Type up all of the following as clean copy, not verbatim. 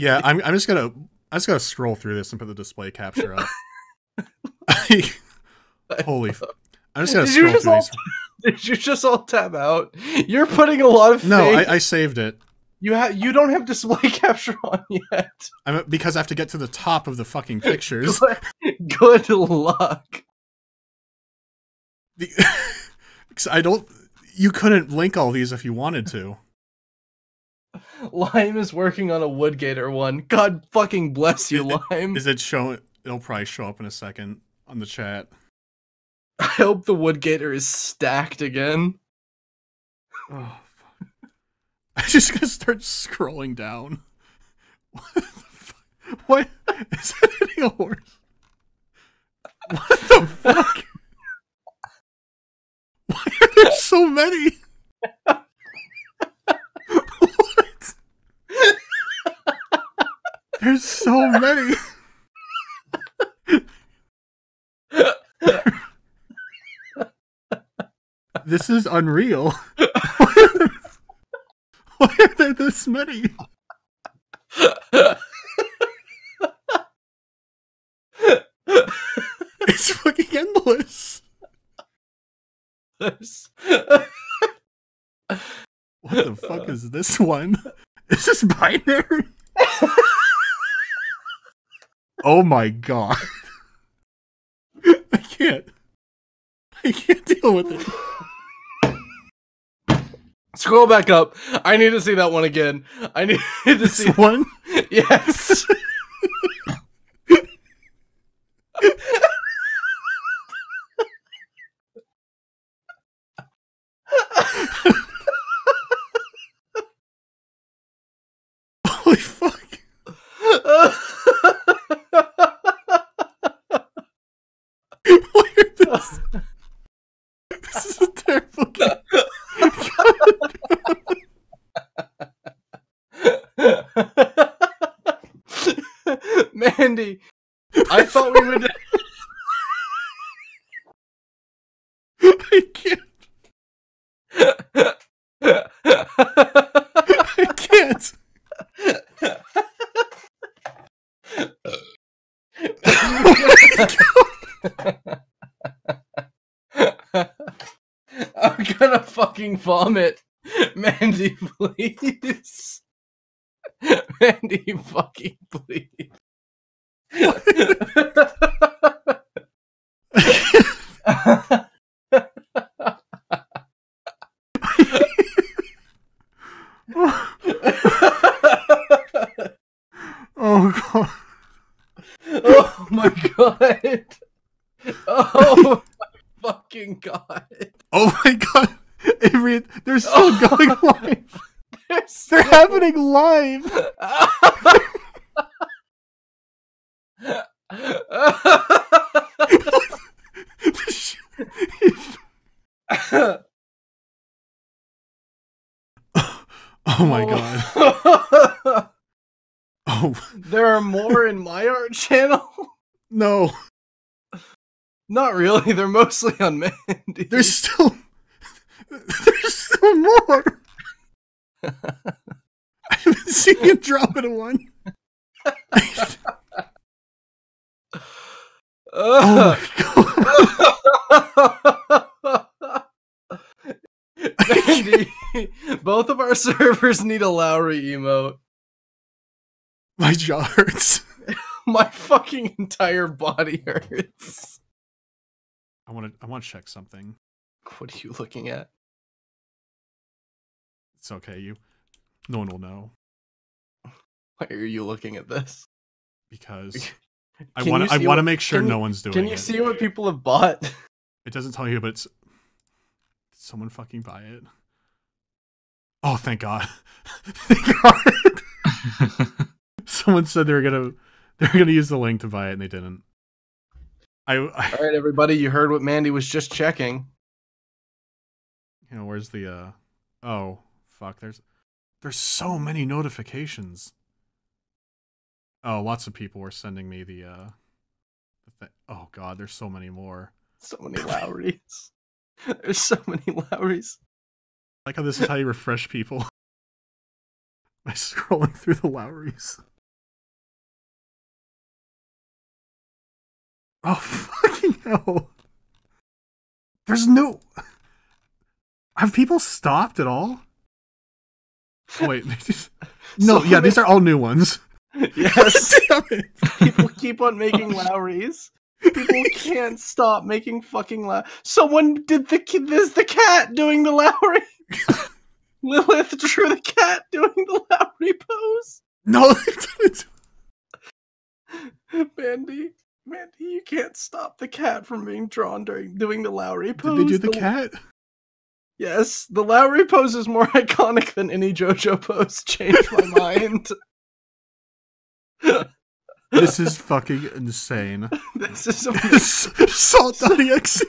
Yeah, I'm just gonna scroll through this and put the display capture up. Holy! I'm just gonna scroll through these. Did you just all tab out? You're putting a lot of faith. No, I saved it. You don't have display capture on yet. Because I have to get to the top of the fucking pictures. Good luck. You couldn't link all these if you wanted to. Lime is working on a Woodgator one. God fucking bless you, Lime. Is it showing? It'll probably show up in a second on the chat. I hope the Woodgator is stacked again. Oh, fuck. I'm just gonna start scrolling down. What the fuck? What? Is that hitting a horse? What the fuck? Why are there so many? What? There's so many. This is unreal. Why are there this many? It's fucking endless. What the fuck is this one? Is this binary? Oh my god. I can't deal with it. Scroll back up. I need to see that one again. I need to see this one. Yes. Holy fuck. This is a terrible game. Mandy, I thought we would. I can't. I can't. I'm gonna fucking vomit. Mandy, please. Mandy, fucking please. Oh god. Oh my god. Oh my fucking god. Oh my god. Avery, they're still going live. They're happening live. Oh my god. Oh. There are more in my art channel? No. Not really. They're mostly on Mandy. There's still more. I haven't seen you drop it a one. Oh my god. Mandy, both of our servers need a Lowry emote. My jaw hurts. My fucking entire body hurts. I want to check something. What are you looking at? It's okay, no one will know. Why are you looking at this? Because I want to make sure no one's doing it. Can you see what people have bought? It doesn't tell you, but it's... Did someone fucking buy it? Oh, thank god. Thank god. Someone said they were gonna use the link to buy it, and they didn't. All right, everybody, you heard what Mandy was just checking. You know, where's the oh fuck, there's so many notifications. Oh, lots of people were sending me the oh god, there's so many more. So many Lowrys. There's so many Lowrys. I like how this is how you refresh people. By scrolling through the Lowrys. Oh, fucking hell. There's no... Have people stopped at all? Wait. No, so yeah, these are all new ones. Yes. Damn it. People keep on making Lowrys. People can't stop making fucking Lowry. Someone did there's the cat doing the Lowry. Lilith drew the cat doing the Lowry pose. No, it didn't. Mandy, you can't stop the cat from being drawn during doing the Lowry pose. Did they do the cat? Yes, the Lowry pose is more iconic than any JoJo pose. Changed my mind. This is fucking insane. This is amazing. Salt.exe.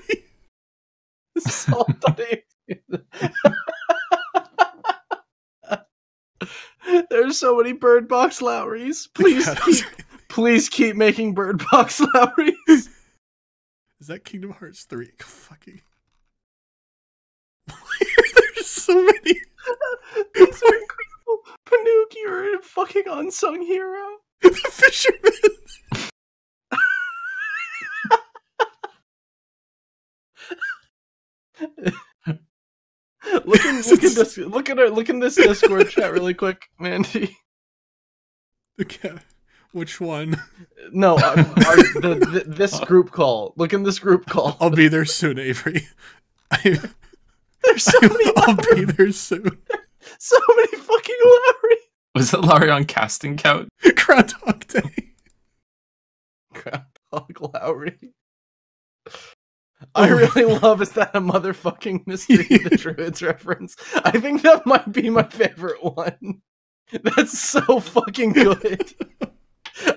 Salt.exe. There's so many Bird Box Lowrys. Please keep making Bird Box Lowrys. Is that Kingdom Hearts 3? Fucking. There's so many. These are incredible. Panook, you're a fucking unsung hero. The fisherman. look in this Discord chat really quick, Mandy. Okay, which one? No, this group call. Look in this group call. I'll be there soon, Avery. There's so many. I'll be there soon. So many fucking Lowry. Was it Lowry on casting count? Groundhog Day. Groundhog Lowry. I really love, is that a motherfucking Mystery of the Druids reference? I think that might be my favorite one. That's so fucking good.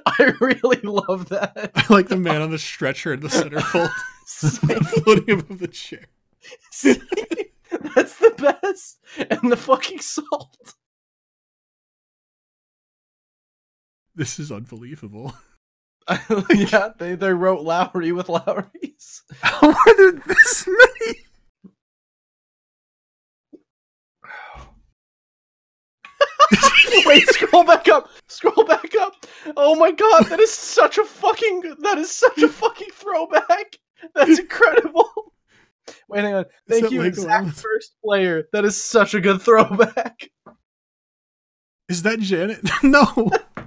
I really love that. I like the man on the stretcher in the centerfold. Floating above the chair. See? That's the best. And the fucking salt. This is unbelievable. Yeah, they wrote Lowry with Lowrys. How are there this many? Wait, scroll back up. Scroll back up. Oh my god, that is such a fucking throwback. That's incredible. Wait, hang on. Thank you, like exact one? First player. That is such a good throwback. Is that Janet? No.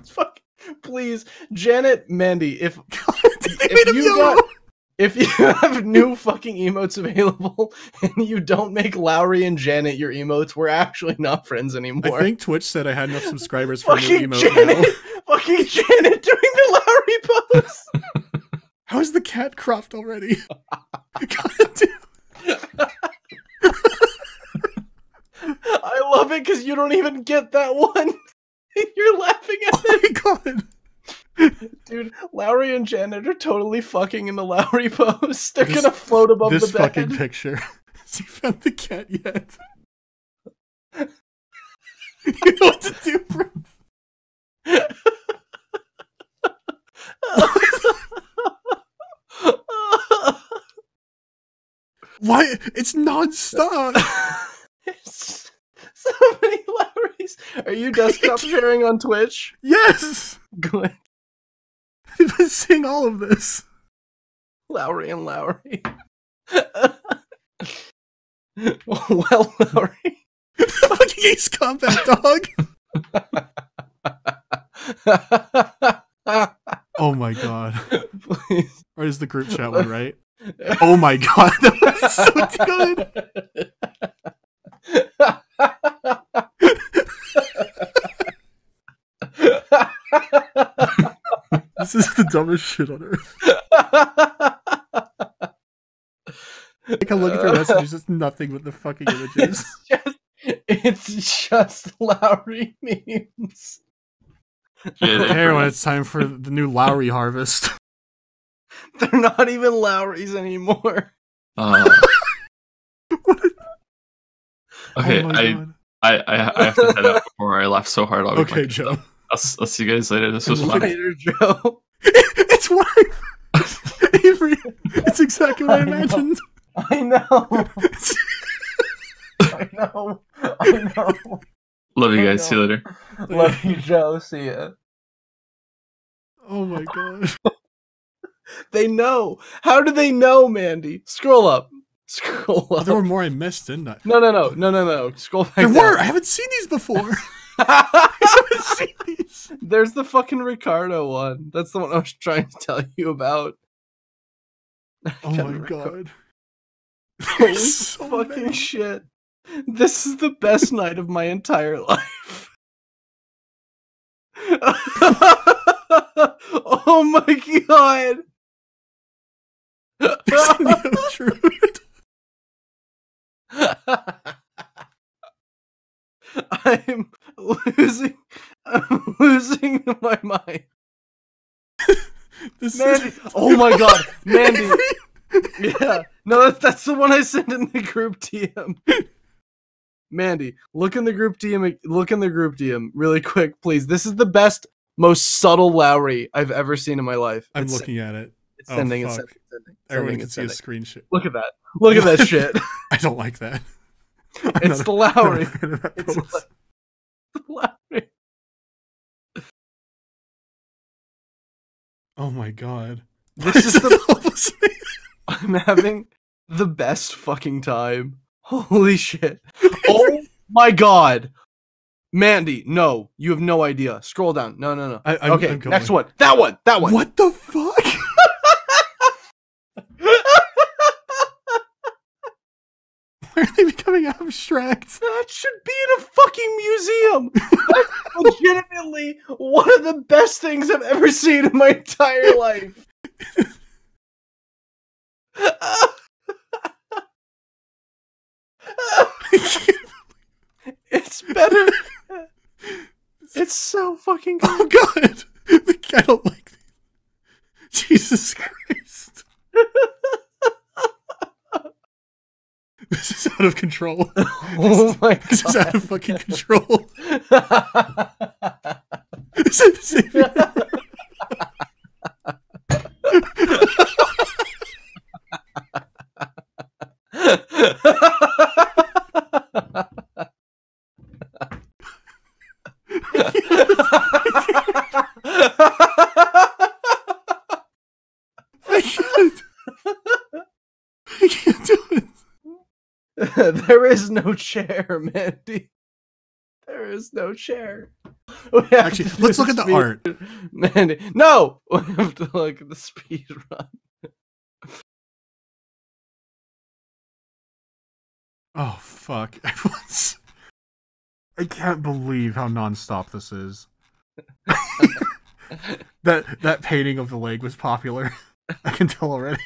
Fuck. Please, Janet, Mandy, if you have new fucking emotes available and you don't make Lowry and Janet your emotes, we're actually not friends anymore. I think Twitch said I had enough subscribers for fucking a new emote Fucking Janet doing the Lowry pose! How is the cat cropped already? God, I love it because you don't even get that one. You're laughing at it. Oh my god. Dude, Lowry and Janet are totally fucking in the Lowry pose. They're gonna float above the bed. This fucking picture. Has he found the cat yet? You know what to do, bro. Why? It's nonstop. So many Lowrys. Are you desktop sharing on Twitch? Yes! Good. I've been seeing all of this. Lowry and Lowry. Well, Lowry. Fucking Ace Combat, dog! Oh my god. Please. Or is the group chat one, right? Oh my god, that was so good! This is the dumbest shit on earth. I can look at their messages, it's nothing but the fucking images. It's just Lowry memes. Here, when it's time for the new Lowry harvest. They're not even Lowrys anymore. Okay, oh I have to head out before I laugh so hard. Okay, Joe. I'll see you guys later. This was fun. Later, Joe. It's wife. Avery. It's exactly what I imagined. I know. I know. I know. Love you guys. See you later. Love you, Joe. See ya. Oh my god. They know. How do they know, Mandy? Scroll up. Scroll up. There were more I missed, didn't I? No. Scroll back. There were. I haven't seen these before. I haven't seen these. There's the fucking Ricardo one. That's the one I was trying to tell you about. Oh my god. Holy so fucking many. Shit. This is the best night of my entire life. Oh my god. I'm losing my mind. Mandy. Oh my god, Mandy. Yeah, no, that's the one I sent in the group DM. Mandy, look in the group DM. Look in the group DM really quick, please. This is the best, most subtle Lowry I've ever seen in my life. I'm looking at it. It's sending and sending. Everyone can see a screenshot. Look at that. Look at that shit. I don't like that. It's the Lowry. It's the Lowry. Oh my god. This is the. I'm having the best fucking time. Holy shit. Oh my god. Mandy, no. You have no idea. Scroll down. No. Okay, next one. That one. What the fuck? Why are they becoming abstract? That should be in a fucking museum. That's legitimately one of the best things I've ever seen in my entire life. It's better. It's so fucking good. Oh god. I don't like this. Jesus Christ. This is out of control. Oh my god. This is out of fucking control. This is I can't do it. There is no chair, Mandy. There is no chair. Actually, let's look at the art. Mandy, no! We have to look at the speed run. Oh fuck! I can't believe how nonstop this is. that painting of the leg was popular. I can tell already.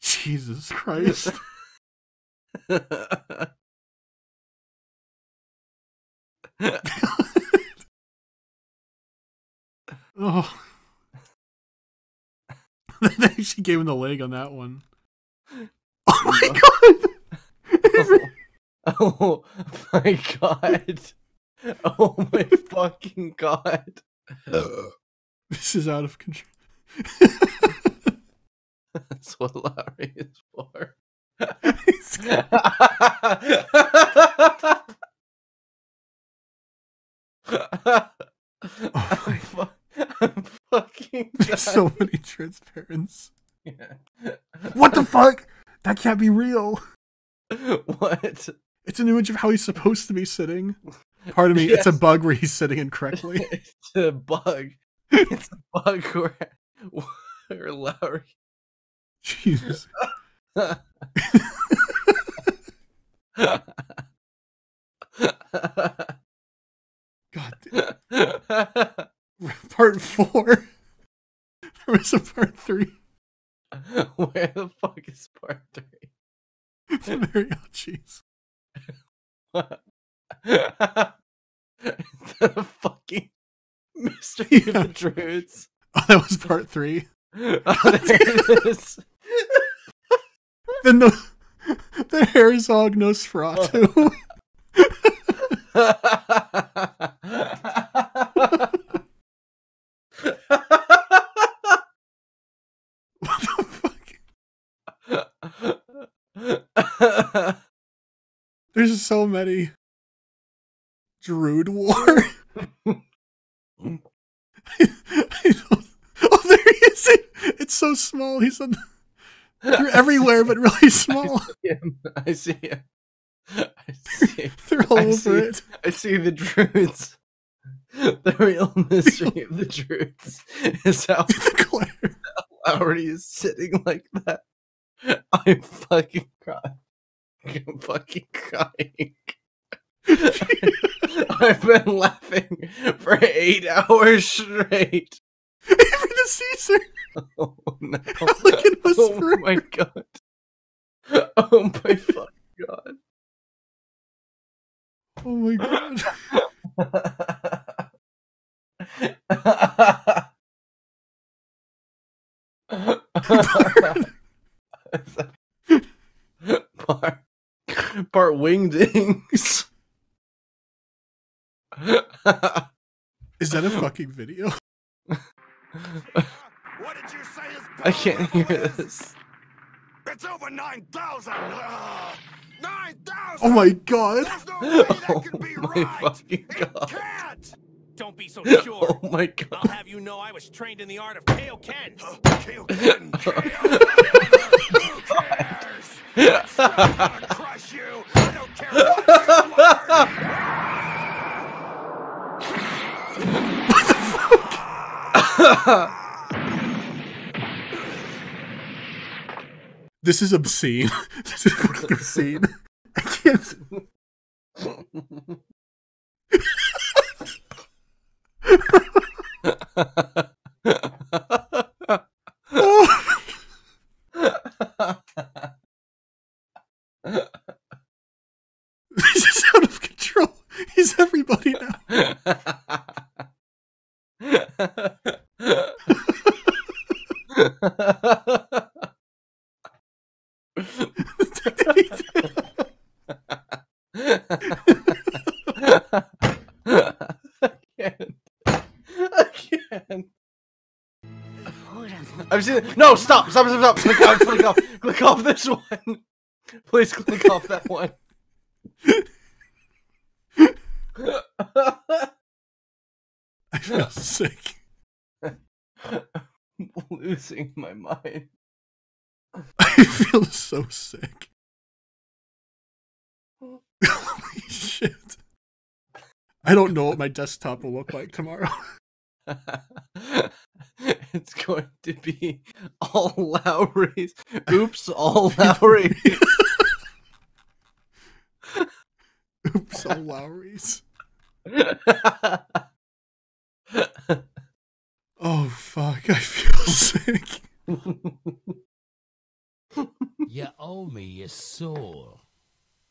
Jesus Christ! Oh. They actually gave him the leg on that one. Oh my god! Oh my god! Oh my fucking god! This is out of control. That's what Larry is for. Oh my god! I'm fucking dying. There's so many transparents. Yeah. What the fuck? That can't be real. What? It's an image of how he's supposed to be sitting. Pardon me, yes. It's a bug where he's sitting incorrectly. It's a bug. It's a bug where Lowry. Jesus. God damn. Part 4. There was a part 3. Where the fuck is part 3? Very odd, jeez. The fucking Mystery of the Druids. Oh, that was part 3. Oh, there it is. The Herzog Nosferatu. There's so many. Druid War. Oh, there he is. It's so small. He's on they're everywhere, but really small. I see him. They're all over it. I see the druids. The real mystery of the druids is how Lowry is sitting like that. I'm fucking crying. I'm fucking crying. I've been laughing for 8 hours straight. Even the Caesar. Oh no! Halligan was oh my god! Oh my fucking god! Oh my god! Part wingdings. Is that a fucking video? What did you say is I can't hear this. It's over 9,000. 9,000. Oh my god. There's no way that can be right. Fucking god. It can't. Don't be so sure. Oh my god. I'll have you know I was trained in the art of Kaioken. Kaioken. I'm gonna crush you. I don't care what you learn. This is obscene. This is fucking obscene. I can't. Oh. This is out of control. He's everybody now. I can't. I'm seeing no, stop. Click off this one. Please click off that one. I feel sick. I'm losing my mind. I feel so sick. Holy shit. I don't know what my desktop will look like tomorrow. It's going to be all Lowry's. Oops, all Lowry. Oops, all Lowry's. Oh fuck, I feel sick. You owe me a soul.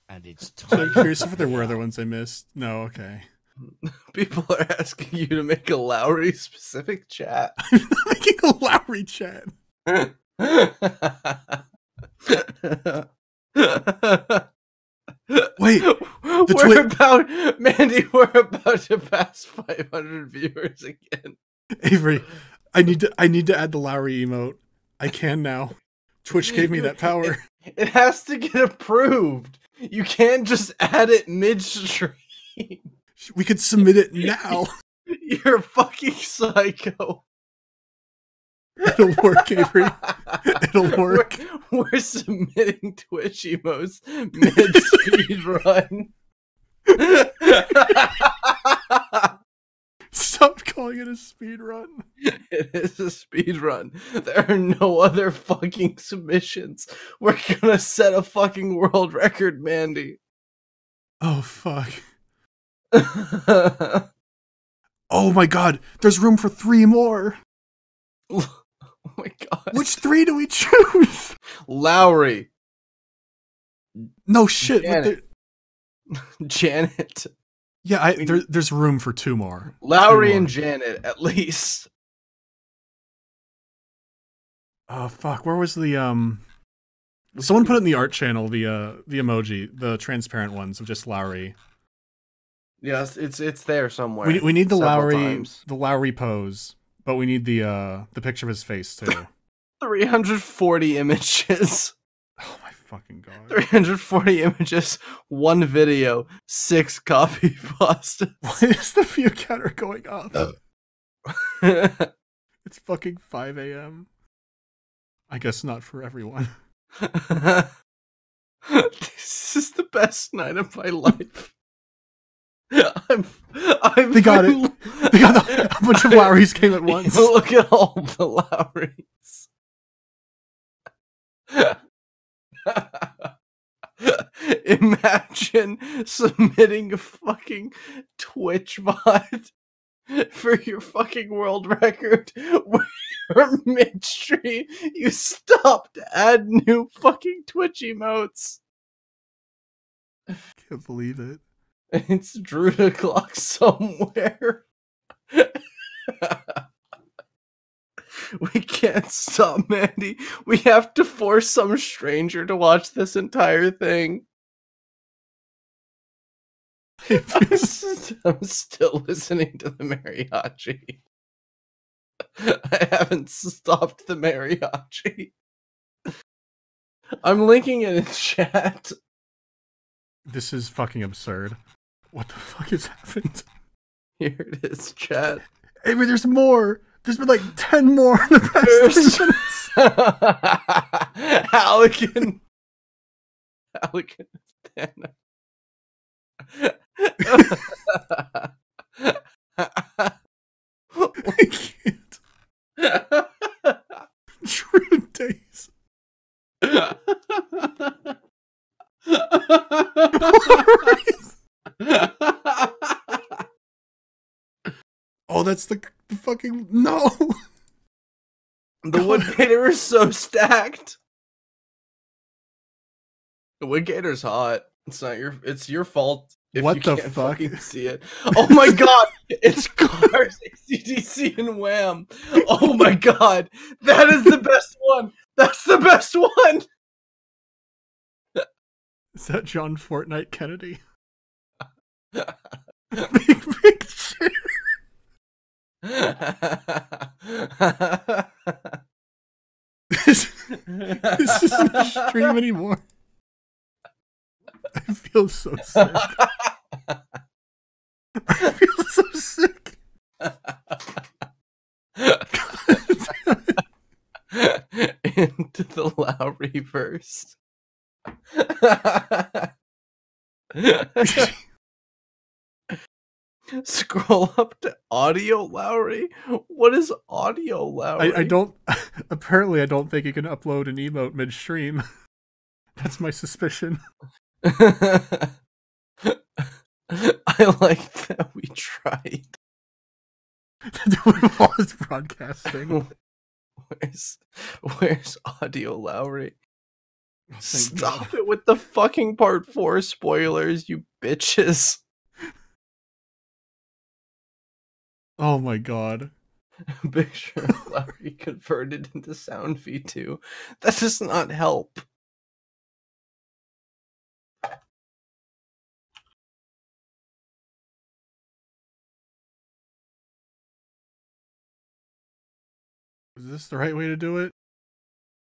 And it's time. I'm curious if there were other ones I missed. No, okay. People are asking you to make a Lowry specific chat. I'm not making a Lowry chat. Wait, Mandy, we're about to pass 500 viewers again. Avery, I need to add the Lowry emote. I can now. Twitch gave me that power. It has to get approved. You can't just add it midstream. We could submit it now. You're a fucking psycho. It'll work, Avery. It'll work. We're submitting Twitch emotes mid-speed run. Stop calling it a speed run. It is a speed run. There are no other fucking submissions. We're gonna set a fucking world record, Mandy. Oh fuck. Oh my god, there's room for 3 more. Oh my god. Which 3 do we choose? Lowry. No shit. Janet. Janet. Yeah, there's room for 2 more. Lowry 2 more. And Janet, at least. Oh fuck! Where was the Someone put it in the art channel the emoji, the transparent ones of just Lowry. Yes, it's there somewhere. We need the Lowry times. The Lowry pose, but we need the picture of his face too. 340 images. Oh my fucking god. 340 images, 1 video, 6 copy pastas. Why is the view counter going up? It's fucking 5 a.m. I guess not for everyone. This is the best night of my life. They got it. They got a bunch of Lowrys came at once. Look at all the Lowrys. Imagine submitting a fucking Twitch VOD for your fucking world record where midstream you stop to add new fucking Twitch emotes. Can't believe it. It's Druid o'clock somewhere. We can't stop, Mandy. We have to force some stranger to watch this entire thing. I'm still listening to the mariachi. I haven't stopped the mariachi. I'm linking it in chat. This is fucking absurd. What the fuck has happened? Here it is, chat. Hey, but there's more! There's been like 10 more in the past 10 minutes! Halligan! Halligan is I can't. True days. Oh, that's the fucking no. The wood gator is so stacked. The wood gator's hot. It's not your. It's your fault if what you the can't fuck? Fucking see it. Oh my god! It's Cars, ACDC, and Wham. Oh my god! That is the best one. That's the best one. Is that John Fortnite Kennedy? Big picture. This isn't a stream anymore. I feel so sick. I feel so sick. Into the Lowryverse. Scroll up to Audio Lowry. What is Audio Lowry? I don't. Apparently, I don't think you can upload an emote midstream. That's my suspicion. I like that we tried. That was broadcasting. Where's Audio Lowry? Stop it with the fucking part 4 spoilers, you bitches. Oh my god. Picture of Lowry converted into sound V2. That does not help. Is this the right way to do it?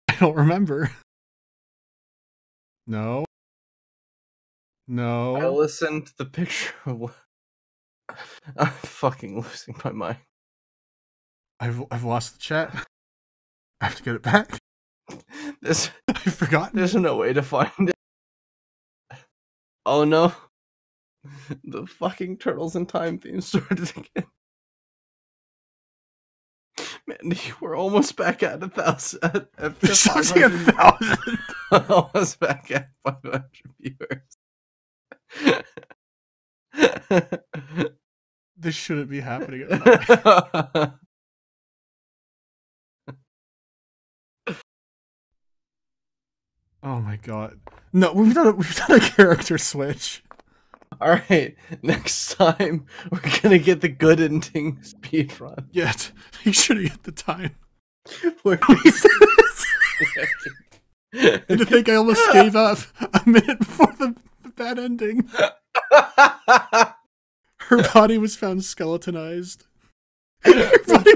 I don't remember. No. No. I listened to the picture of... I'm fucking losing my mind. I've lost the chat. I have to get it back. I've forgotten. There's no way to find it. Oh no. The fucking Turtles in Time theme started again. Mandy, we're almost back at 1,000. Almost back at 500 viewers. This shouldn't be happening at all. Oh my god. No, we've done a character switch. Alright, next time we're gonna get the good ending speedrun. Yeah, make sure to get the time. Where and to think I almost gave up a minute before the bad ending. Her body was found skeletonized. Her body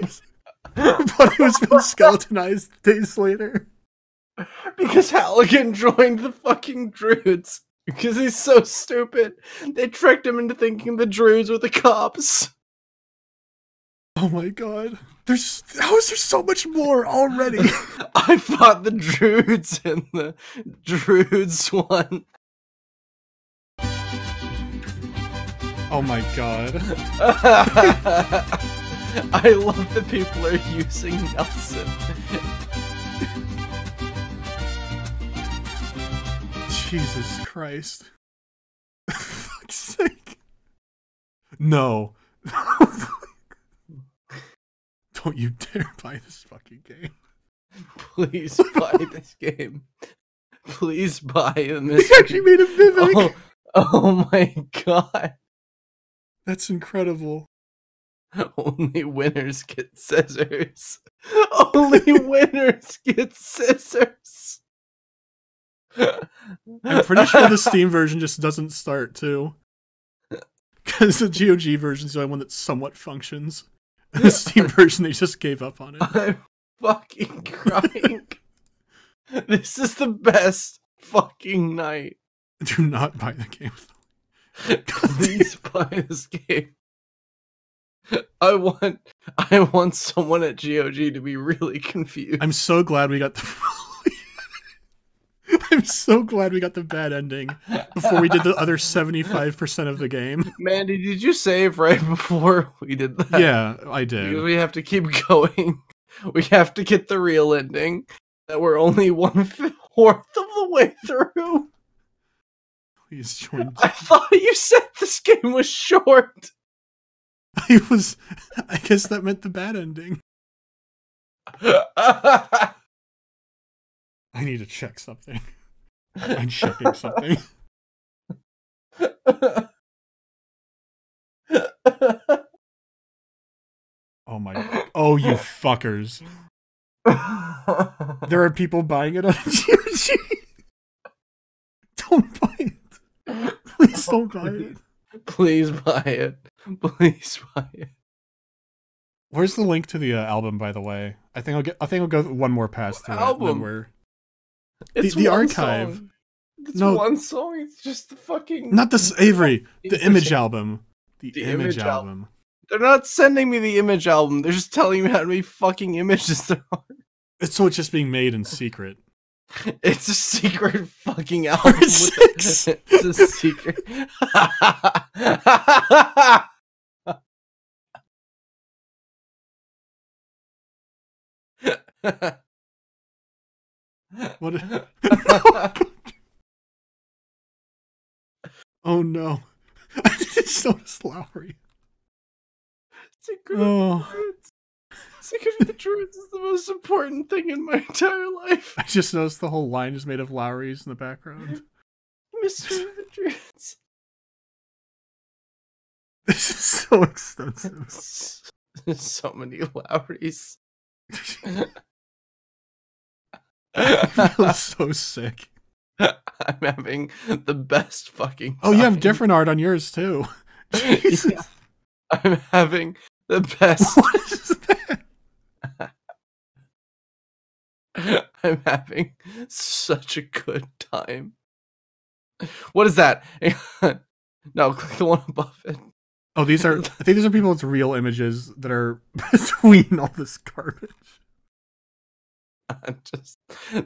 was found skeletonized days later. Because Halligan joined the fucking Druids. Because he's so stupid. They tricked him into thinking the Druids were the cops. Oh my god. How is there so much more already? I fought the Druids in the Druids one. Oh my god. I love that people are using Nelson. Jesus Christ. For fuck's sake. No. Don't you dare buy this fucking game. Please buy this game. Please buy a mystery. They actually made a Vivek. Oh my god. That's incredible. Only winners get scissors. Only winners get scissors. I'm pretty sure the Steam version just doesn't start too. Because the GOG version is the only one that somewhat functions. The Steam version, they just gave up on it. I'm fucking crying. This is the best fucking night. Do not buy the game. Please buy this game. I want someone at GOG to be really confused. I'm so glad we got the I'm so glad we got the bad ending before we did the other 75% of the game. Mandy, did you save right before we did that? Yeah, I did. Because we have to keep going. We have to get the real ending that we're only 1/4 of the way through. Please join. I thought you said this game was short. I guess that meant the bad ending. I need to check something. I'm checking something. Oh my. Oh, you fuckers. There are people buying it on GOG. Don't buy it. Please don't buy it. Please buy it. Please buy it. Where's the link to the album, by the way? I think I'll go one more pass through album? It. Then we're... It's the archive. Song. It's no, one song. It's just the fucking. Not this Avery. The Image album. The image album. They're not sending me the Image album. They're just telling me how many fucking images there are. It's just being made in secret. It's a secret fucking album. It's a secret. What? Oh no! It's so Lowry. Secret of the Druids. Secret of the Druids is the most important thing in my entire life. I just noticed the whole line is made of Lowrys in the background. Mystery of the Druids. This is so extensive. There's so many Lowrys. I feel so sick. I'm having the best fucking time. Oh, you have different art on yours too. Jesus. Yeah. I'm having the best. What is that? I'm having such a good time. What is that? No, click the one above it. Oh, I think these are people with real images that are between all this garbage.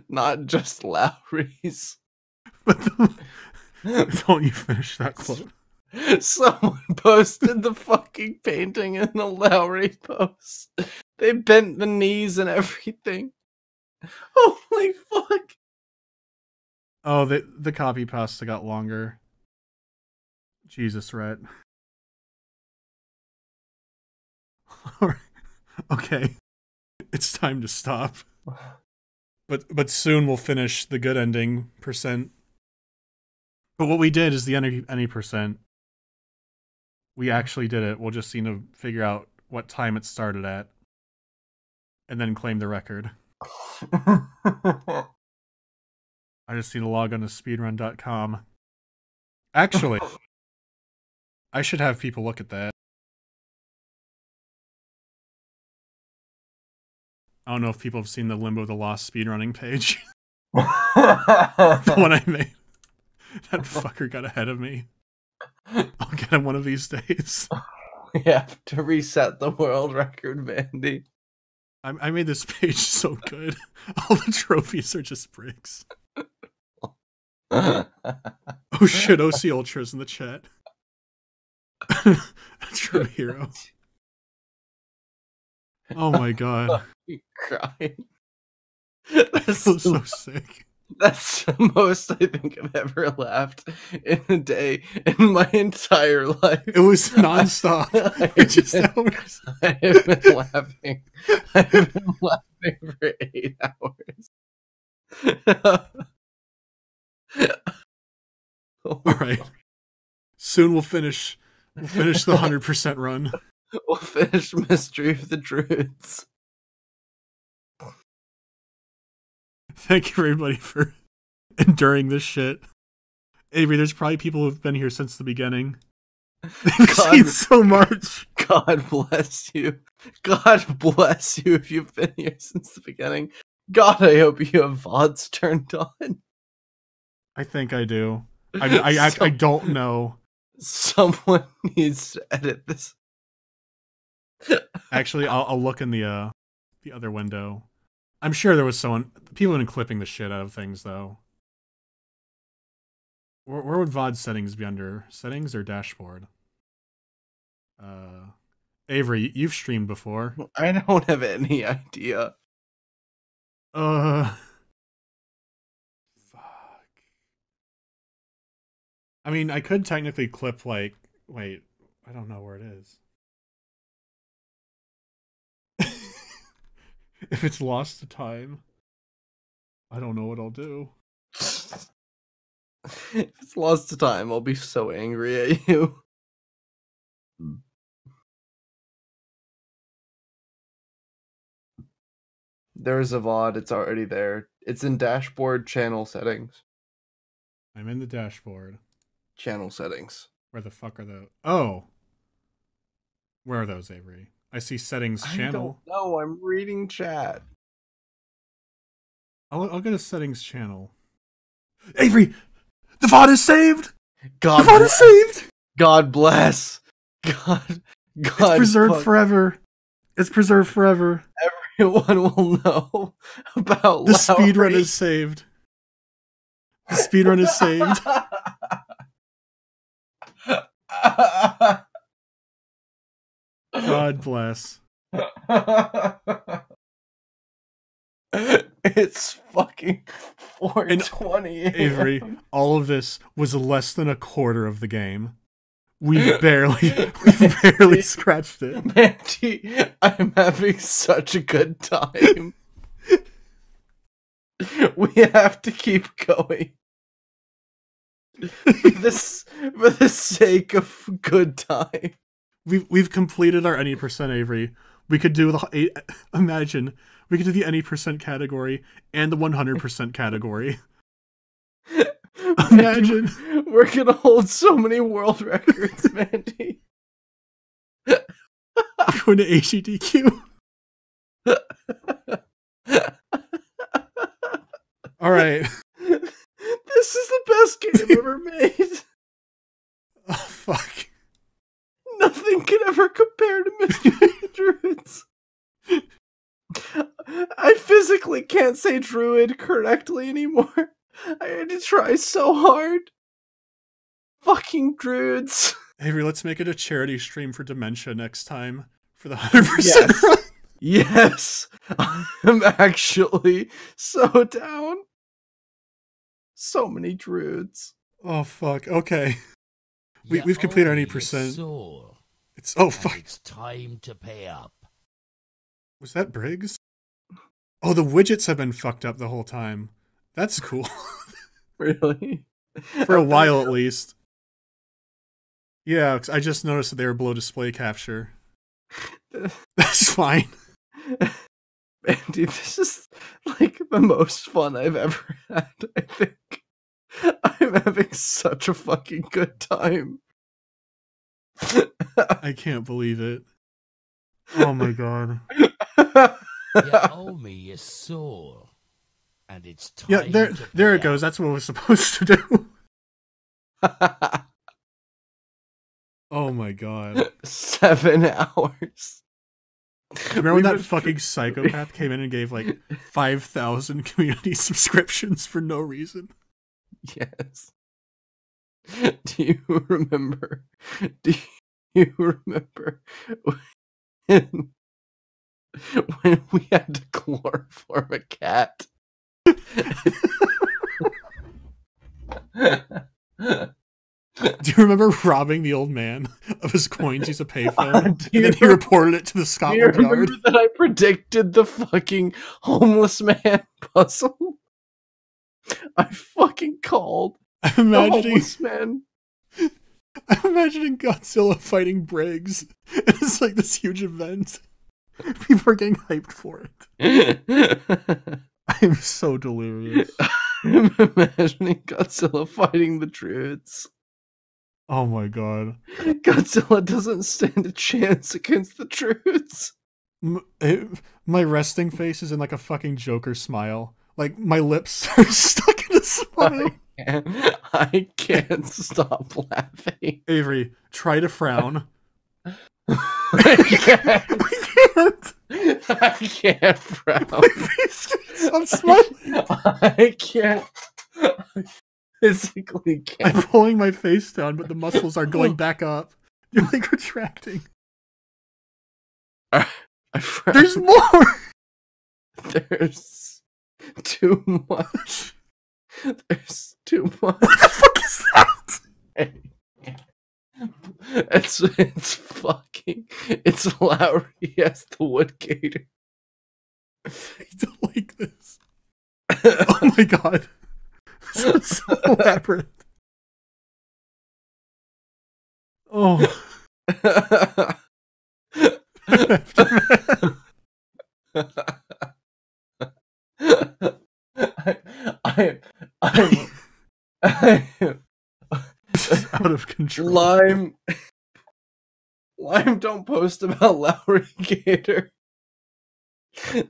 Not just Lowry's. But don't you finish that quote? Someone posted the fucking painting in the Lowry post. They bent the knees and everything. Holy fuck! Oh, the copy pasta got longer. Jesus, Rhett. Okay, it's time to stop. But soon we'll finish the good ending %. But what we did is the any %. We actually did it. We'll just need to figure out what time it started at, and then claim the record. I just need to log on to speedrun.com. Actually, I should have people look at that. I don't know if people have seen the Limbo the Lost speedrunning page. The one I made. That fucker got ahead of me. I'll get him one of these days. we have to reset the world record, Mandy. I made this page so good. All the trophies are just bricks. Oh shit, OC Ultra's in the chat. True hero. Oh my god. I'm crying. That's so sick. That's the most I think I've ever laughed in a day in my entire life. It was nonstop. I have been laughing. I have been laughing for 8 hours. All right. Soon we'll finish. We'll finish the 100% run. We'll finish Mystery of the Druids. Thank you, everybody, for enduring this shit. Avery, there's probably people who've been here since the beginning. They've seen so much. God bless you. God bless you if you've been here since the beginning. God, I hope you have VODs turned on. I think I do. I don't know. Someone needs to edit this. Actually, I'll look in the other window. I'm sure there was someone. People have been clipping the shit out of things, though. Where would VOD settings be under? Settings or dashboard? Avery, you've streamed before. I don't have any idea. Fuck. I mean, I could technically clip, like... Wait, I don't know where it is. If it's lost to time, I don't know what I'll do. If it's lost to time, I'll be so angry at you. There's a VOD, it's already there. It's in dashboard channel settings. I'm in the dashboard. Channel settings. Where the fuck are those? Oh! Where are those, Avery? I see settings channel. I don't know, I'm reading chat. I'll go to settings channel. Avery! The VOD is saved! God bless. The VOD is saved! God bless. God. It's preserved forever. It's preserved forever. Everyone will know about the speedrun is saved. The speedrun is saved. God bless. It's fucking 4:20. Avery, all of this was less than a quarter of the game. We barely scratched it. Mandy, I'm having such a good time. We have to keep going. For the sake of good time. We've completed our any %, Avery. We could do the imagine we could do the any % category and the 100% category. Imagine we're gonna hold so many world records, Mandy. We're going to HEDQ. All right. This is the best game ever made. Oh fuck. Nothing can ever compare to Mystery of the Druids. I physically can't say druid correctly anymore. I had to try so hard. Fucking druids. Avery, let's make it a charity stream for dementia next time. For the 100% run. Yes. I'm actually so down. So many druids. Oh, fuck. Okay. We've completed our 80%. It's oh fuck! It's time to pay up. Was that Briggs? Oh, the widgets have been fucked up the whole time. That's cool. Really? For a while, at least. Yeah, I just noticed that they were below display capture. That's fine. Mandy, this is like the most fun I've ever had. I think. I'm having such a fucking good time. I can't believe it. Oh my god. You owe me your soul. And it's time. Yeah, there it goes. That's what we're supposed to do. Oh my my god. 7 hours. Remember when that fucking psychopath came in and gave like 5,000 community subscriptions for no reason? Yes. Do you remember? Do you remember when we had to chloroform a cat? Do you remember robbing the old man of his coins to pay for him, and then he reported it to the Scotland Yard? Do you remember that I predicted the fucking homeless man puzzle? I fucking called the homeless man. I'm imagining Godzilla fighting Briggs. It's like this huge event. People are getting hyped for it. I'm so delirious. I'm imagining Godzilla fighting the Druids. Oh my god. Godzilla doesn't stand a chance against the Druids. My resting face is in like a fucking Joker smile. Like, my lips are stuck in a smile. I can't stop laughing. Avery, try to frown. I can't frown. My face can't stop smiling. I can't. I physically can't. I'm pulling my face down, but the muscles are going back up. You're like retracting. I frown. There's more. There's too much. There's too much. What the fuck is that? It's fucking, it's Lowry as the Wood Gator. I don't like this. Oh my god. This is so elaborate. Oh. I am out of control. Lime, don't post about Lowry Gator.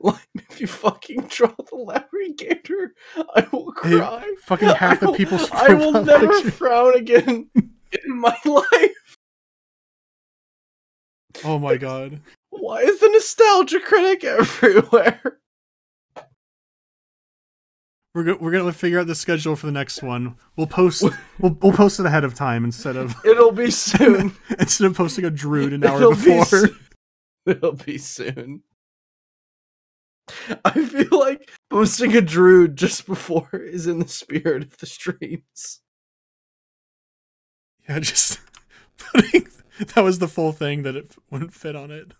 Lime, if you fucking draw the Lowry Gator, I will cry. Hey, fucking half the people's I will never frown again in my life. Oh my god. Why is the nostalgia critic everywhere? We're gonna figure out the schedule for the next one. We'll post it ahead of time instead of. It'll be soon. Instead of posting a druid an hour before. It'll be soon. I feel like posting a druid just before is in the spirit of the streams. Yeah, just putting that was the full thing that it wouldn't fit on it.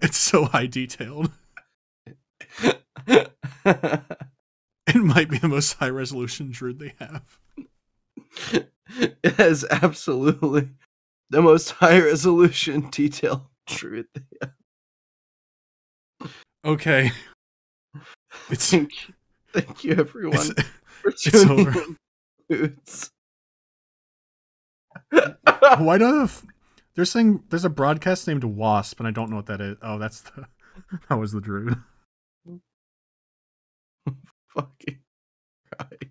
It's so high detailed. It might be the most high resolution druid they have. It has absolutely the most high resolution detail druid they have. Okay. It's, thank you everyone for tuning in. Why do they're saying there's a broadcast named Wasp and I don't know what that is. Oh, that was the druid. Fucking right.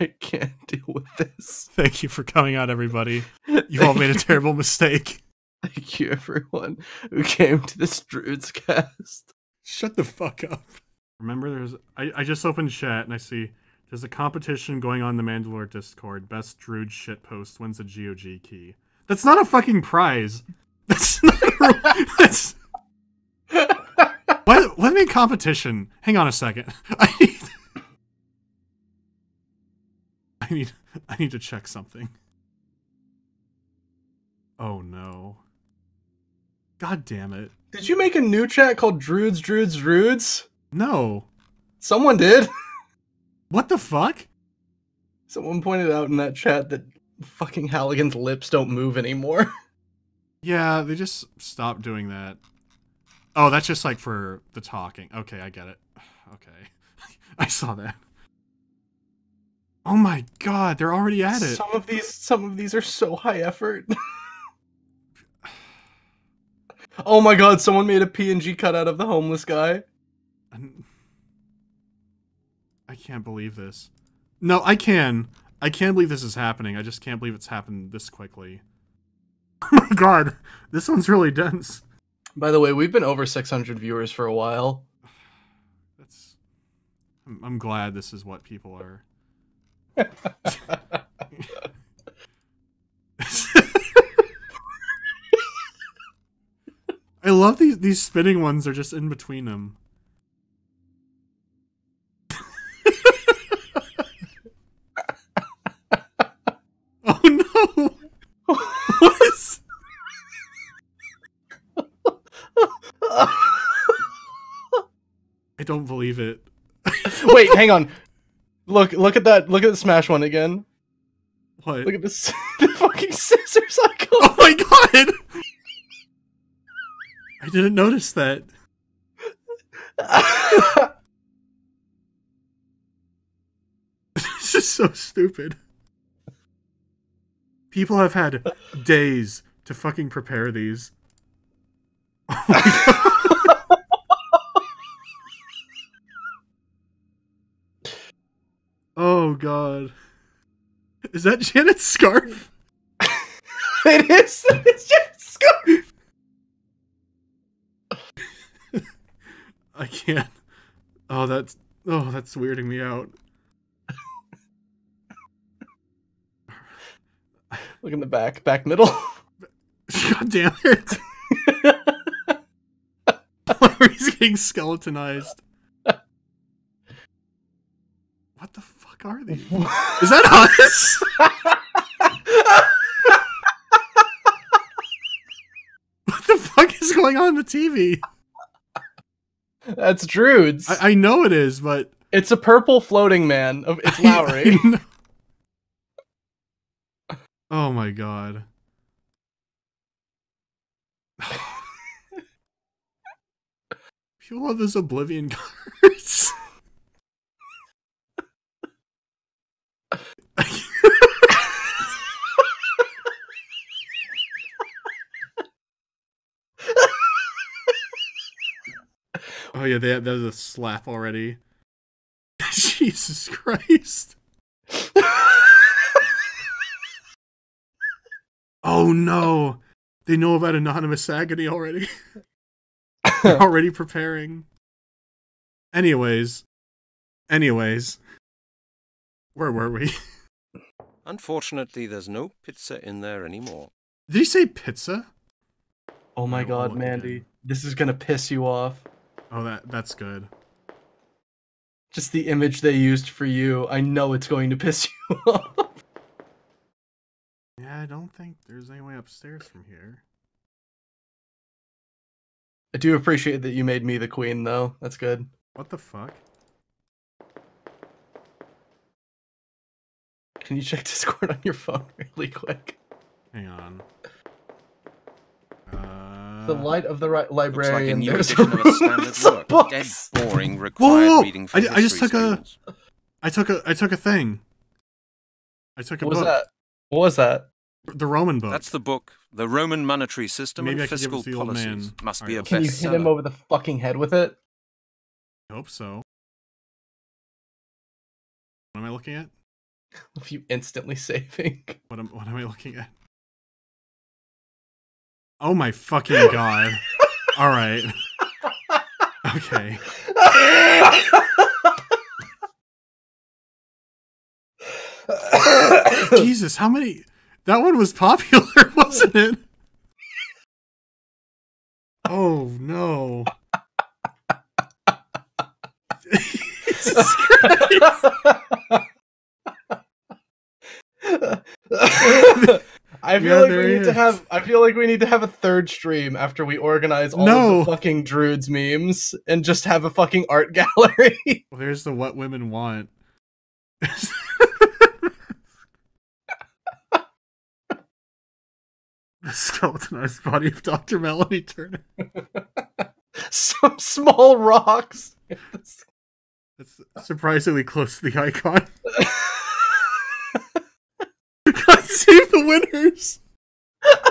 I can't deal with this. Thank you for coming out, everybody. You all made a terrible mistake. Thank you, everyone who came to this Druids cast. Shut the fuck up. Remember, I just opened chat and I see there's a competition going on in the Mandalore Discord. Best Druid shitpost wins a GOG key. That's not a fucking prize. That's not a that's let me competition. Hang on a second. I need to check something. Oh no. God damn it. Did you make a new chat called Druids, Druids, Druids? No. Someone did. What the fuck? Someone pointed out in that chat that fucking Halligan's lips don't move anymore. Yeah, they just stopped doing that. Oh, that's just like for the talking. Okay, I get it. Okay. I saw that. Oh my god, they're already at it. Some of these are so high effort. Oh my god, someone made a PNG cutout of the homeless guy. I can't believe this. No, I can. I can't believe this is happening. I just can't believe it's happened this quickly. Oh my god, this one's really dense. By the way, we've been over 600 viewers for a while. That's... I'm glad this is what people are... I love these spinning ones. They're just in between them. Oh no! What is? I don't believe it. Wait, hang on. Look at that. Look at the smash one again. What? Look at this. The fucking scissors icon. Oh my god! I didn't notice that. This is so stupid. People have had days to fucking prepare these. Oh my god. Oh god. Is that Janet's scarf? It is. It's Janet's scarf. I can't. Oh, that's weirding me out. Look in the back. Back middle. God damn it. He's getting skeletonized. What the fuck are these? Is that us? What the fuck is going on the TV? That's Druids. I know it is, but... It's a purple floating man. It's Lowry. Oh my god. People love those Oblivion cards. Oh yeah, that was a slap already. Jesus Christ. Oh no! They know about anonymous agony already. They're already preparing. Anyways. Where were we? Unfortunately, there's no pizza in there anymore. Did he say pizza? Oh my god, Mandy. This is gonna piss you off. Oh, that's good. Just the image they used for you. I know it's going to piss you off. Yeah, I don't think there's any way upstairs from here. I do appreciate that you made me the queen, though. That's good. What the fuck? Can you check Discord on your phone really quick? Hang on. The light of the library. Looks like a new edition of a standard work. Dead boring. Required whoa! Reading for I just took students. I took a thing. I took a what book. Was that? What was that? The Roman book. That's the book. The Roman monetary system maybe and fiscal policies must be a bestseller. Can you hit him over the fucking head with it? I hope so. What am I looking at? If you instantly saving. What am I looking at? Oh my fucking god. All right. Okay. Jesus, how many? That one was popular, wasn't it? Oh no! Jesus Christ! I feel like we need to have a third stream after we organize all of the fucking Druids memes and just have a fucking art gallery. Well, there's the what women want. The skeletonized body of Dr. Melanie Turner. Some small rocks. That's surprisingly close to the icon. God save the winners! Oh my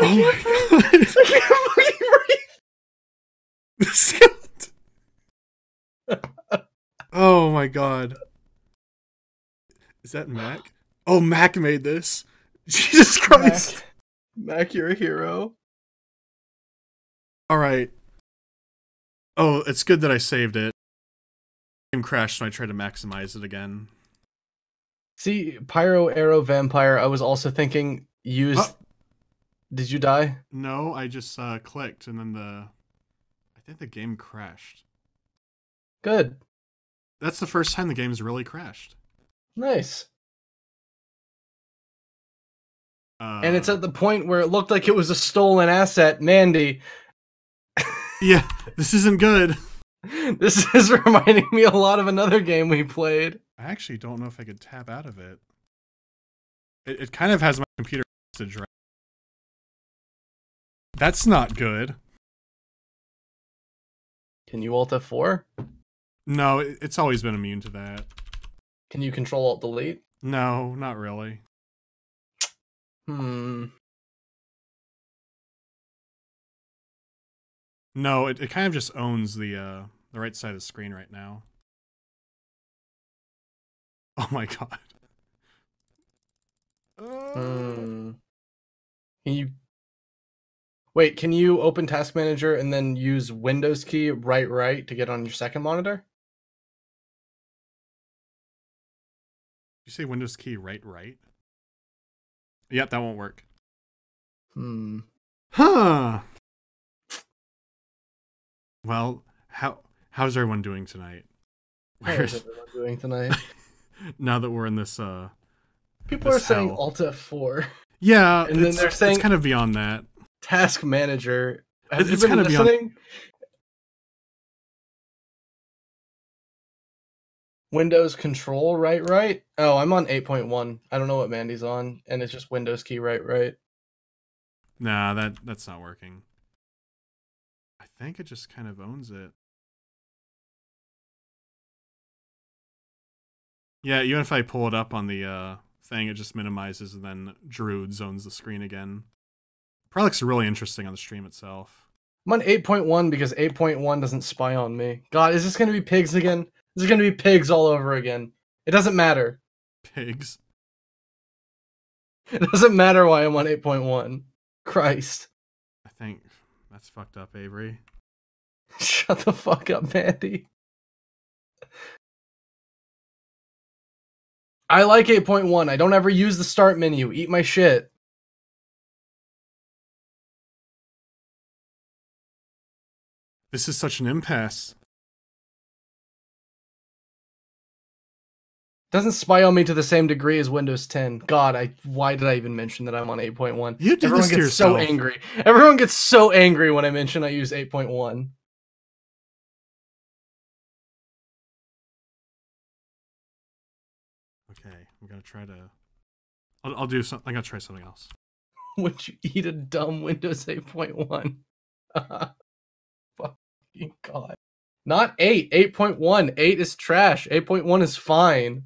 god! I can't believe it. my god. Is that Mac? Oh, Mac made this. Jesus Christ. Mac, you're a hero. Alright. Oh, it's good that I saved it. The game crashed and I tried to maximize it again. See, Pyro, Arrow, Vampire, I was also thinking, use... Oh. Did you die? No, I just clicked and then the... I think the game crashed. Good. That's the first time the game's really crashed. Nice. And it's at the point where it looked like it was a stolen asset, Mandy. Yeah, this isn't good. This is reminding me a lot of another game we played. I actually don't know if I could tab out of it. It kind of has my computer to drag. That's not good. Can you Alt F4? No, it's always been immune to that. Can you Control Alt Delete? No, not really. Hmm. No, it kind of just owns the right side of the screen right now. Oh my god. Can you... Wait, can you open Task Manager and then use Windows key right to get on your second monitor? You say Windows key right? Yep, that won't work. Hmm. Huh. Well, how's everyone doing tonight? How's everyone doing tonight? Now that we're in this people this are hell. Saying Alt F4. Yeah, and then they're saying it's kind of beyond that. Task Manager. Have you been listening? Windows Control right. Oh, I'm on 8.1. I don't know what Mandy's on, and it's just Windows key right. Nah, that's not working. I think it just kind of owns it. Yeah, even if I pull it up on the thing, it just minimizes, and then Druids owns the screen again. Products are really interesting on the stream itself. I'm on 8.1 because 8.1 doesn't spy on me. God, is this going to be pigs again? This is going to be pigs all over again. It doesn't matter. Pigs. It doesn't matter why I'm on 8.1. Christ. I think that's fucked up, Avery. Shut the fuck up, Mandy. I like 8.1. I don't ever use the start menu. Eat my shit. This is such an impasse. Doesn't spy on me to the same degree as Windows 10. God, why did I even mention that I'm on 8.1? You did this to yourself. Everyone gets so angry. Everyone gets so angry when I mention I use 8.1. Okay, I'm gonna try to. I'll do something. I'm gonna try something else. Would you eat a dumb Windows 8.1? God. Not 8. 8.1. 8 is trash. 8.1 is fine.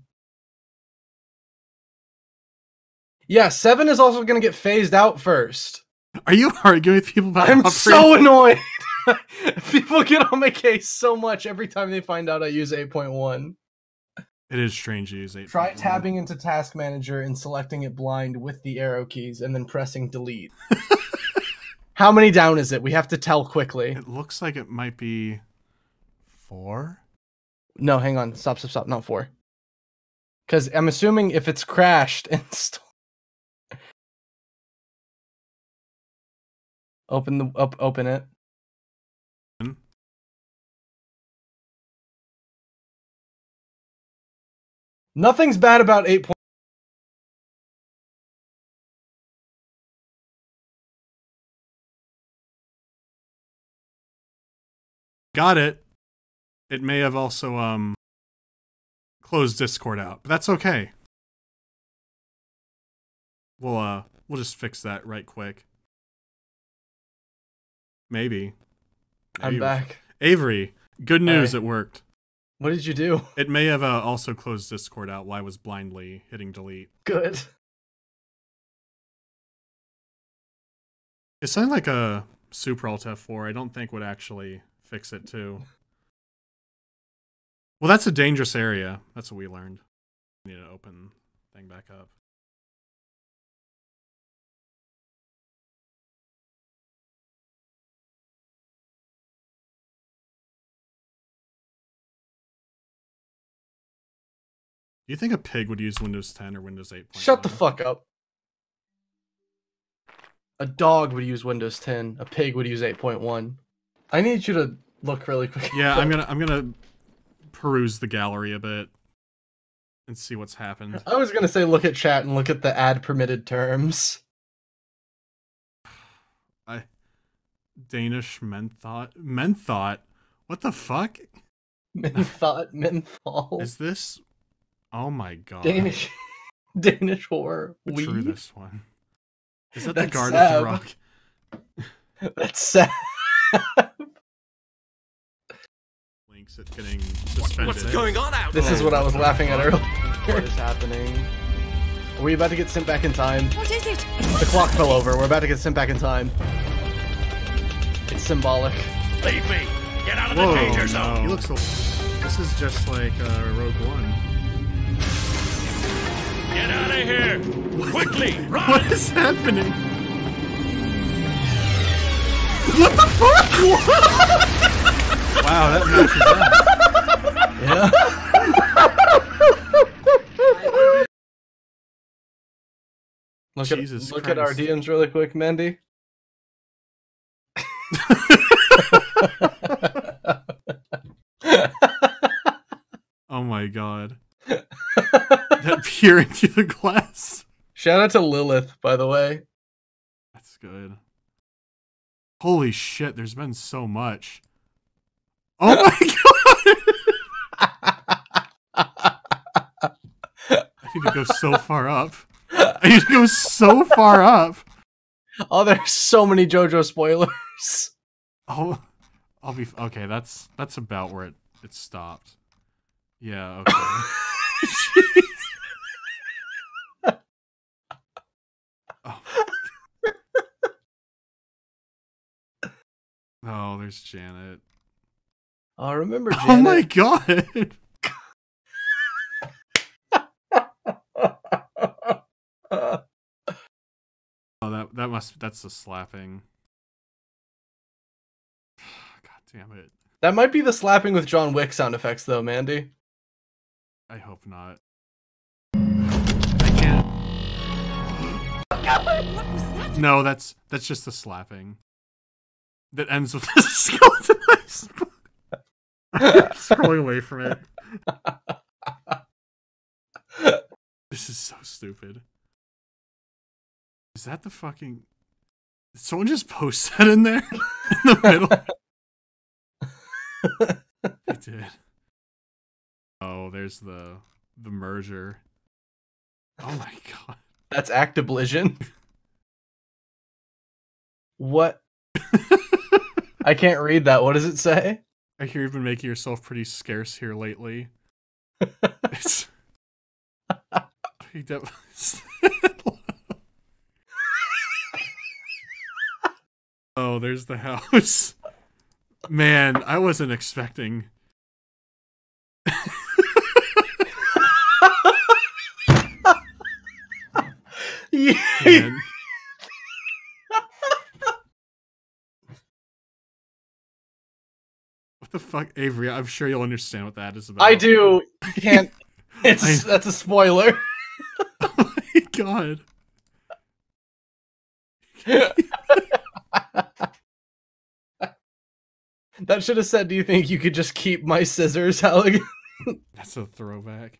Yeah, 7 is also going to get phased out first. Are you arguing with people about I'm so annoyed. People get on my case so much every time they find out I use 8.1. It is strange to use 8.1. Try tabbing into Task Manager and selecting it blind with the arrow keys and then pressing delete. How many down is it? We have to tell quickly. It looks like it might be 4. No, hang on. Stop. Not 4. Because I'm assuming if it's crashed and open it. Nothing's bad about 8.1. Got it. It may have also closed Discord out, but that's okay. We'll just fix that right quick. Maybe. I'm back. Avery, good news, hey. It worked. What did you do? It may have also closed Discord out while I was blindly hitting delete. Good. It sounded like a Super Alt F4. I don't think would actually fix it too. Well, that's a dangerous area. That's what we learned. We need to open the thing back up. Do you think a pig would use Windows 10 or Windows 8.1? Shut the fuck up. A dog would use Windows 10. A pig would use 8.1. I need you to look really quick. Yeah, I'm gonna peruse the gallery a bit and see what's happened. I was gonna say look at chat and look at the ad permitted terms. Danish menthot. What the fuck? Menthot, menthol. Is this? Oh my god. Danish horror. We drew this one. Is that the guard of the rock? That's sad. Links at getting suspended. What's going on out there? This is what I was laughing at earlier. What is happening? Are we about to get sent back in time? What is it? The clock fell over. We're about to get sent back in time. It's symbolic. Leave me. Get out of the danger zone. No. He looks. This is just like Rogue One. Get out of here! Quickly! Run! What is happening? What the fuck? What? Wow, that matches up. Yeah. Look at our DMs really quick, Mandy. Oh my god. That peering through the glass. Shout out to Lilith, by the way. That's good. Holy shit, there's been so much. Oh my god! I need to go so far up. I need to go so far up. Oh, there's so many JoJo spoilers. Oh, I'll be okay. That's about where it stopped. Yeah. Okay. Jeez. Oh. Oh, there's Janet. I remember Janet. Oh my god. Oh, that's the slapping. God damn it. That might be the slapping with John Wick sound effects though, Mandy. I hope not. I can't. No, that's just the slapping. That ends with the skeleton. I'm scrolling away from it. This is so stupid. Is that the fucking? Did someone just post that in there in the middle? They did. Oh, there's the merger. Oh my god. That's Actiblision. What? I can't read that. What does it say? I hear you've been making yourself pretty scarce here lately. It's... Oh, there's the house. Man, I wasn't expecting... Yeah. What the fuck, Avery? I'm sure you'll understand what that is about. I do. You can't. It's that's a spoiler. Oh my god. That should have said, "Do you think you could just keep my scissors, Halligan?" That's a throwback.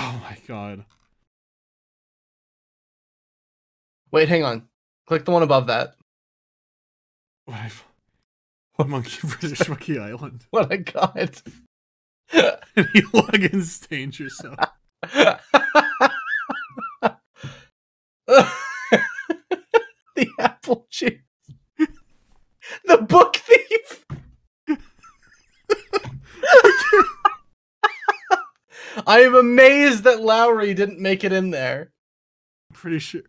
Oh my god. Wait, hang on. Click the one above that. What monkey, British Monkey Island. What a god. And you log in, stained yourself. The apple juice. The book thief. I am amazed that Lowry didn't make it in there. I'm pretty sure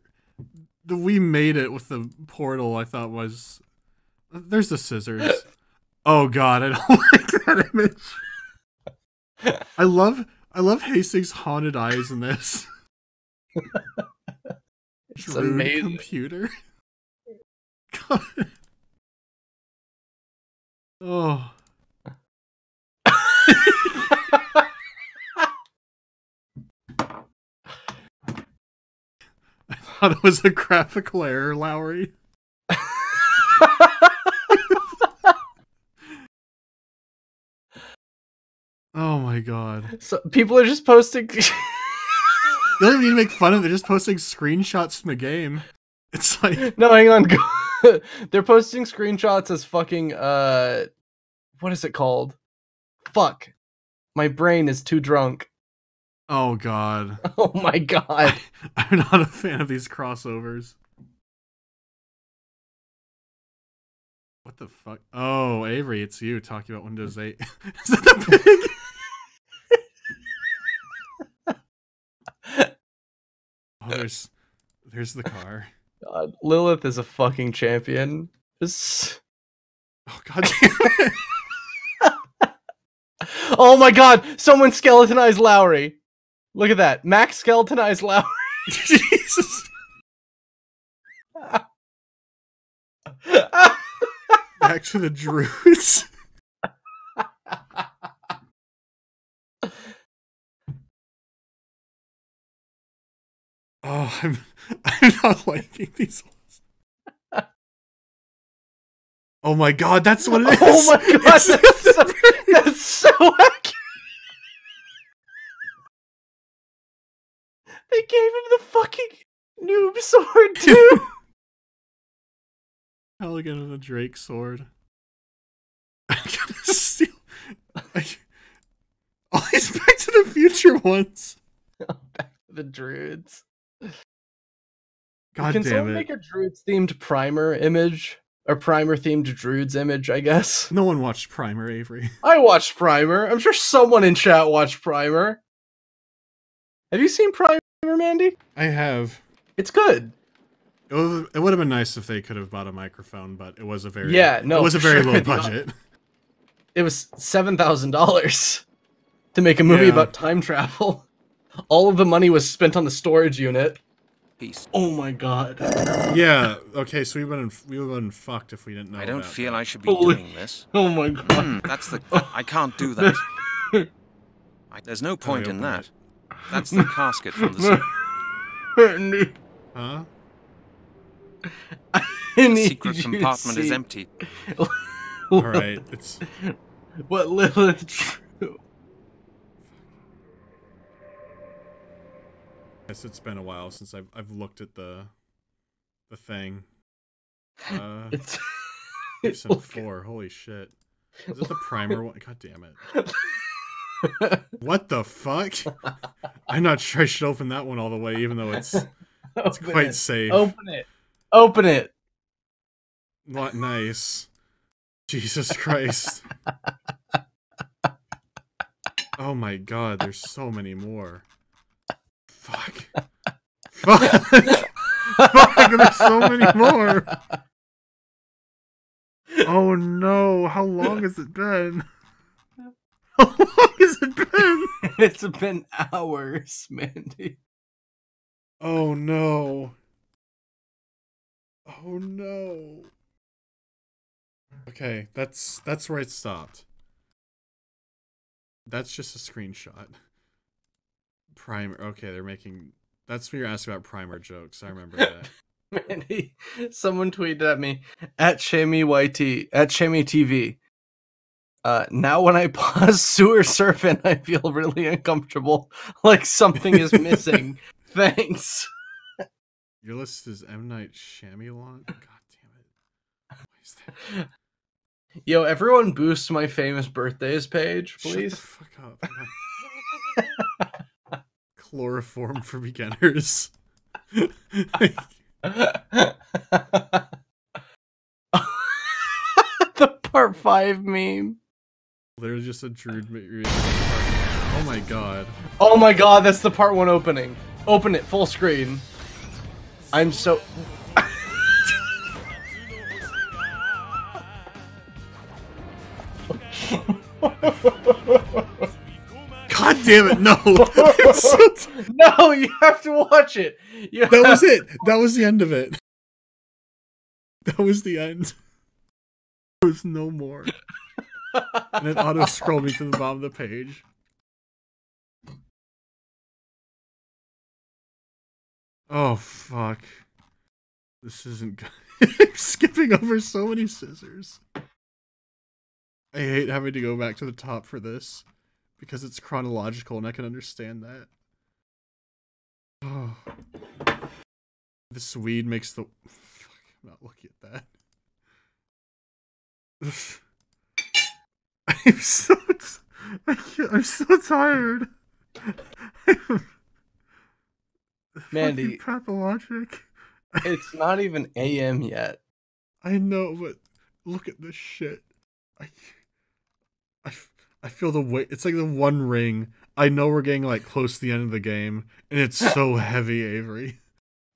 we made it with the portal. I thought was there's the scissors. Oh God, I don't like that image. I love Hastings' haunted eyes in this. It's Druid amazing. Computer. God. Oh. I thought it was a graphical error, Lowry. Oh my God. So people are just posting. They don't even need to make fun of it. They're just posting screenshots from the game. It's like. No, hang on. They're posting screenshots as fucking. What is it called? Fuck. My brain is too drunk. Oh God. Oh my God. I'm not a fan of these crossovers. What the fuck? Oh, Avery, it's you talking about Windows 8. Is that the pig? Oh, there's the car. God, Lilith is a fucking champion. Just... Oh God damn it. Oh my God! Someone skeletonized Lowry. Look at that. Mac skeletonized Lowry. Jesus. Back to the Druids. Oh, I'm not liking these ones. Oh my God, that's what it is. Oh my God, that's so accurate. They gave him the fucking noob sword too. Halligan with a Drake sword. I'm gonna steal. All these Back to the Future ones. Oh, Back to the Druids. God damn it. Can someone make a Druids themed Primer image? Or Primer themed Druids image, I guess? No one watched Primer, Avery. I watched Primer. I'm sure someone in chat watched Primer. Have you seen Primer, Mandy? I have. It's good. It would have been nice if they could have bought a microphone, but it was a very low budget. It was $7,000 to make a movie about time travel. All of the money was spent on the storage unit. Peace. Oh my God. Yeah. Okay. So we would have been fucked if we didn't know. I don't feel I should be doing this. Oh my God. That's the. I can't do that. There's no point in that. That's the casket from the. Huh. The secret compartment is empty. Alright, it's... What Lilith drew. Yes, it's been a while since I've looked at the thing. It's... Person 4, holy shit. Is it the Primer one? God damn it. What the fuck? I'm not sure I should open that one all the way, even though it's quite safe. Open it. Open it. Not nice. Jesus Christ. Oh my God, there's so many more. Fuck. Fuck. Fuck, there's so many more. Oh no, how long has it been? How long has it been? It's been hours, Mandy. Oh no. Oh no. Okay, that's where it stopped. That's just a screenshot. Primer. Okay, they're making. That's what you're asking about Primer jokes. I remember that. Mandy, someone tweeted at me at ShammyYT at ShammyTV. Now when I pause Sewer Serpent, I feel really uncomfortable. Like something is missing. Thanks. Your list is M. Night Shyamalan? God damn it. What is that? Yo, everyone boost my famous birthdays page, please. Shut the fuck up. Chloroform for beginners. The part 5 meme. Literally just a druid. Oh my God. Oh my God, that's the part 1 opening. Open it, full screen. I'm so. God damn it! No, no! You have to watch it. That was it. That was the end of it. That was the end. There was no more. And it auto scrolled me to the bottom of the page. Oh fuck! This isn't good. Skipping over so many scissors. I hate having to go back to the top for this, because it's chronological and I can understand that. Oh. This weed makes the... Fuck, I'm not looking at that. I'm so tired. Mandy. Fucking pathologic. It's not even AM yet. I know, but look at this shit. I feel the weight. It's like the One Ring. I know we're getting like close to the end of the game, and it's so heavy, Avery.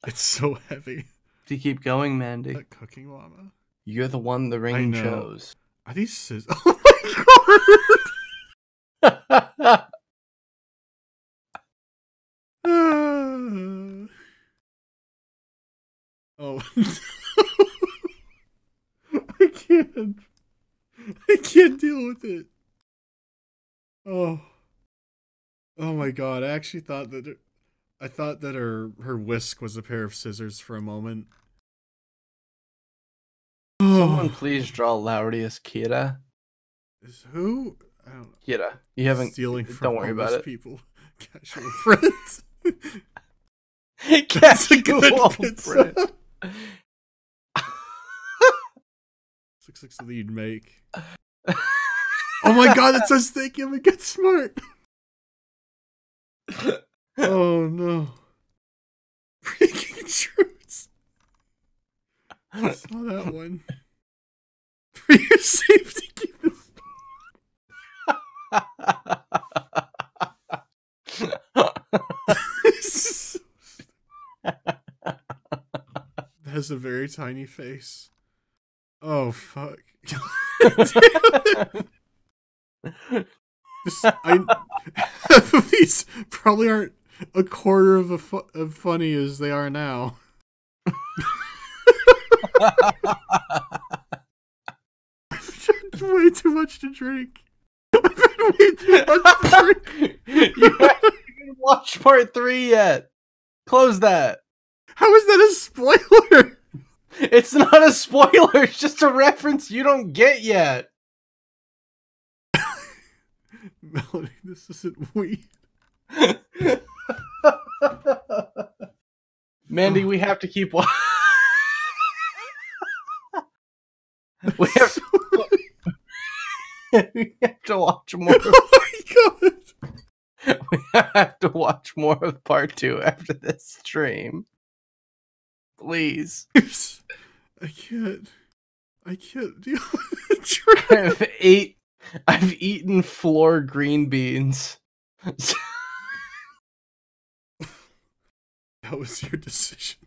It's so heavy. Do you keep going, Mandy? That cooking llama. You're the one the ring chose. Are these scissors? Oh my god! Oh. I can't. I can't deal with it. Oh, oh my god! I actually thought that her whisk was a pair of scissors for a moment. Someone please draw Laurius Kira. Is who? I don't know. Kira, you haven't. Stealing from don't worry about it. People, casual friends. That's a good pizza. Looks like lead make. Oh my god, it says thank you and get smart. Oh no. Breaking Truths. I saw that one. For your safety, keep this. That has a very tiny face. Oh fuck! Half of these probably aren't a quarter of funny as they are now. I've drank way too much to drink. I've been way too much to drink. You haven't watched part 3 yet. Close that. How is that a spoiler? It's not a spoiler, it's just a reference you don't get yet. Melanie, this isn't weed. Mandy, we have to keep watching. We have to watch more. Oh my god! We have to watch more of part 2 after this stream. Please. I can't deal with the truth. I've eaten 4 green beans. That was your decision.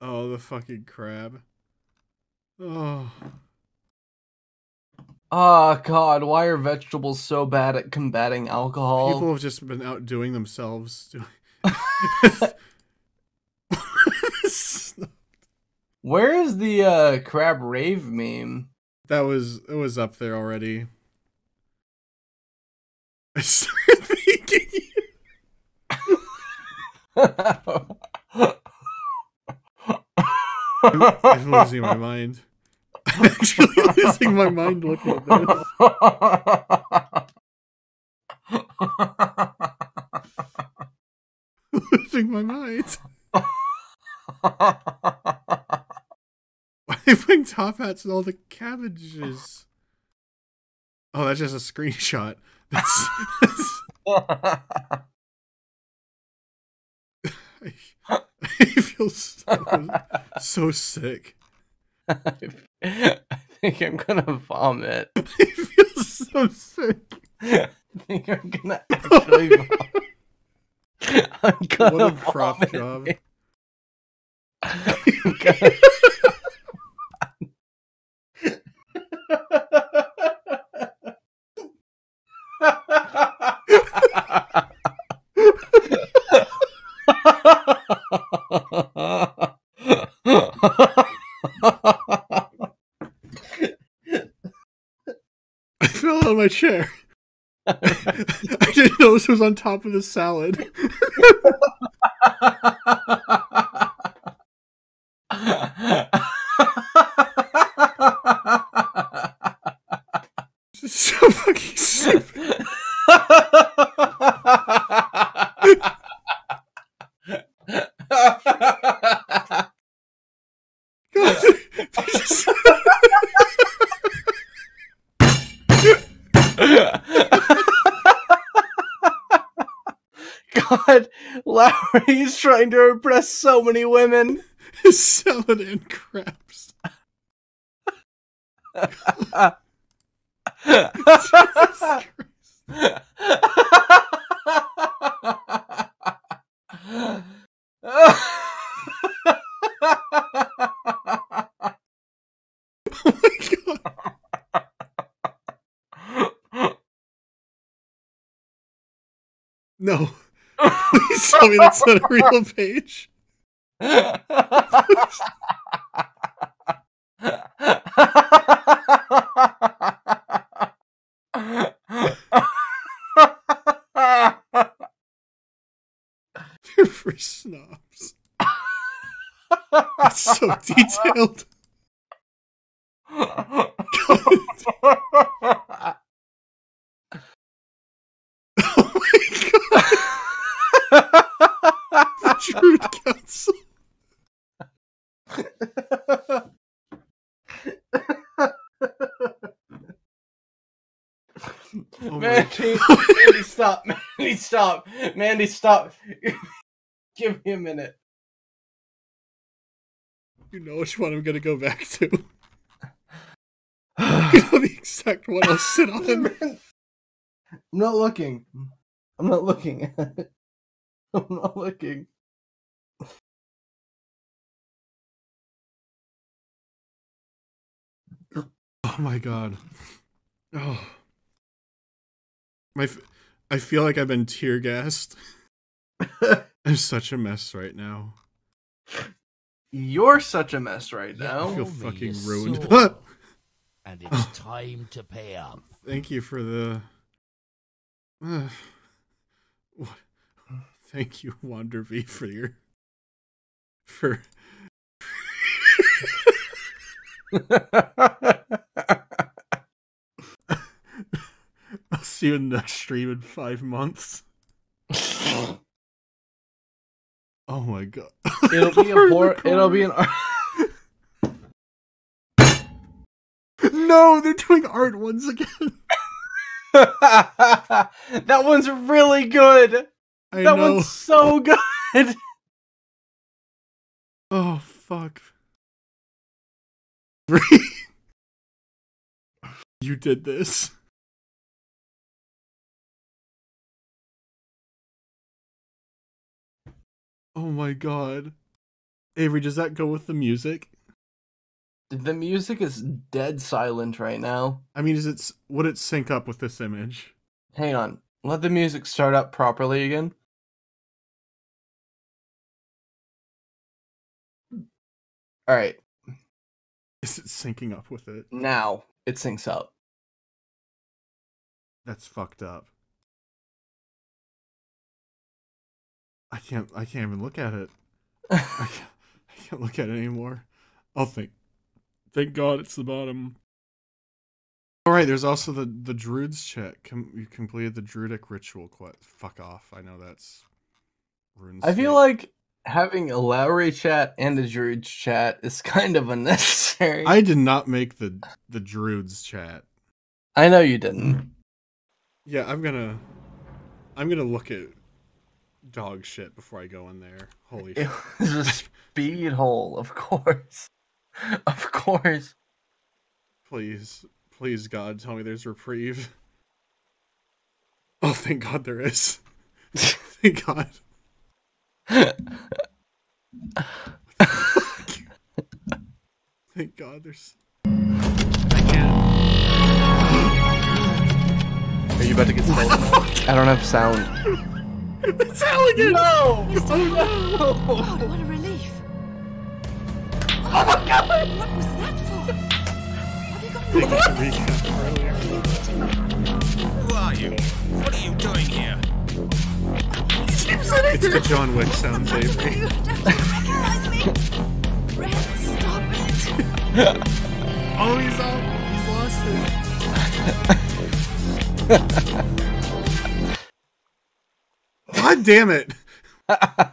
Oh, the fucking crab. Oh. Oh god, why are vegetables so bad at combating alcohol? People have just been outdoing themselves. Where is the crab rave meme? It was up there already. I started thinking. I'm losing my mind. I'm actually losing my mind looking at this. I'm losing my mind. Why are they putting top hats and all the cabbages? Oh, that's just a screenshot. That's I feel so sick. I think I'm gonna vomit. I feel so sick. I think I'm gonna actually vomit. I'm gonna what a crop job. I'm gonna... fell out of my chair. I didn't know this was on top of the salad. This is so fucking stupid. God, Lowry's trying to impress so many women. His salad and crabs. Jesus Christ. Oh my God. No. Please tell me that's not a real page. They're for snobs. It's so detailed. God. Oh my God. The Druid Council. Oh, Mandy, Mandy, stop! Mandy, stop! Mandy, stop! Give me a minute. You know which one I'm gonna go back to. You know the exact one I'll sit on. I'm not looking. I'm not looking at it. I'm not looking. Oh my God. Oh. I feel like I've been tear gassed. I'm such a mess right now. You're such a mess right now. I feel fucking ruined. And it's time to pay up. Thank you for the... what? Thank you, Wander V, for your... for... I'll see you in the next stream in 5 months. Oh my God. It'll be a it'll be an art... No, they're doing art once again. That one's really good. That one's so good! Oh, fuck. You did this. Oh my God. Avery, does that go with the music? The music is dead silent right now. I mean, would it sync up with this image? Hang on. Let the music start up properly again. All right. Is it syncing up with it? Now it syncs up. That's fucked up. I can't even look at it. I can't look at it anymore. I'll think. Thank God it's the bottom. All right. There's also the Druids check. You completed the Druidic ritual. Fuck off. I know that's. I feel like. Having a Lowry chat and a Druids chat is kind of unnecessary. I did not make the Druids chat. I know you didn't. Yeah, I'm gonna look at dog shit before I go in there. Holy shit. It was a speed hole, of course. Of course. Please, please God, tell me there's reprieve. Oh, thank God there is. Thank God. Thank God there's... I can't. Are you about to get stolen? I don't have sound. It's Halligan! No! Oh no! God, what a relief! Oh my God! What was that for? Have you got... Thank you for reading that earlier. Are you kidding me? It's the John Wick sound, baby. You don't recognize me. Red, stop it. Oh, he's out. He's lost it. God damn it. I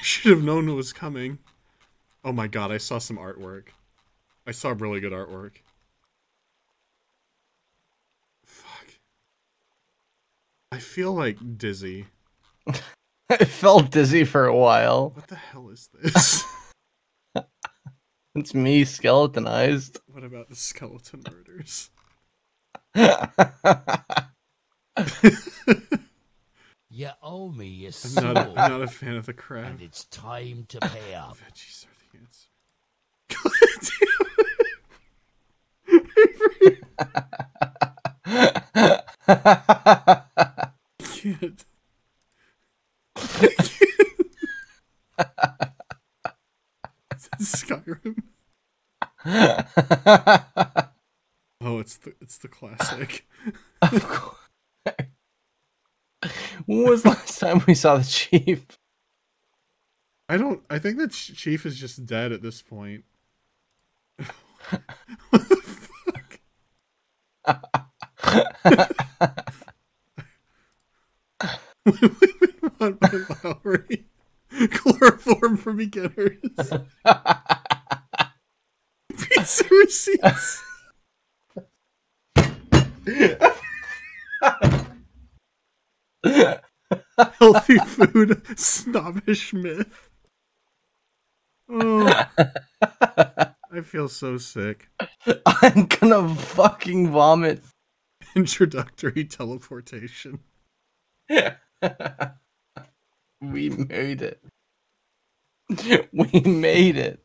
should have known it was coming. Oh my god, I saw some artwork. I saw really good artwork. Fuck. I feel like dizzy. I felt dizzy for a while. What the hell is this? It's me skeletonized. What about the skeleton murders? You owe me your soul. I'm not a fan of the crap. And it's time to pay up. Veggies are the answer. Kid. Skyrim. Oh, it's the classic. Of course. When was the last time we saw the chief? I think the chief is just dead at this point. What the fuck? We've been run by Lowry. Chloroform for beginners. Pizza receipts. Healthy food snobbish myth. Oh, I feel so sick. I'm gonna fucking vomit. Introductory teleportation. We made it. We made it.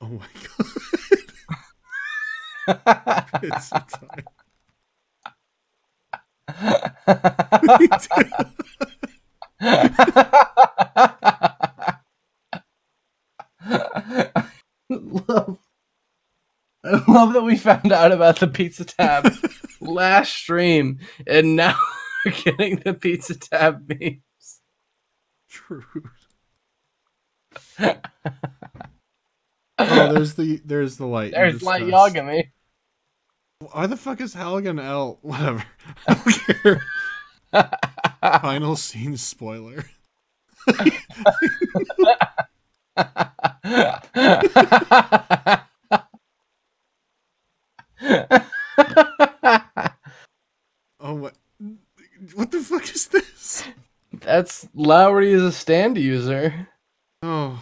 Oh my god. It's a time. I love that we found out about the pizza tab last stream, and now we're getting the pizza tab memes. True. Oh, there's the light. There's light Yagami. Why the fuck is Halligan L? Whatever. I don't care. Final scene spoiler. Oh my. What the fuck is this? That's Lowry is a stand user. Oh.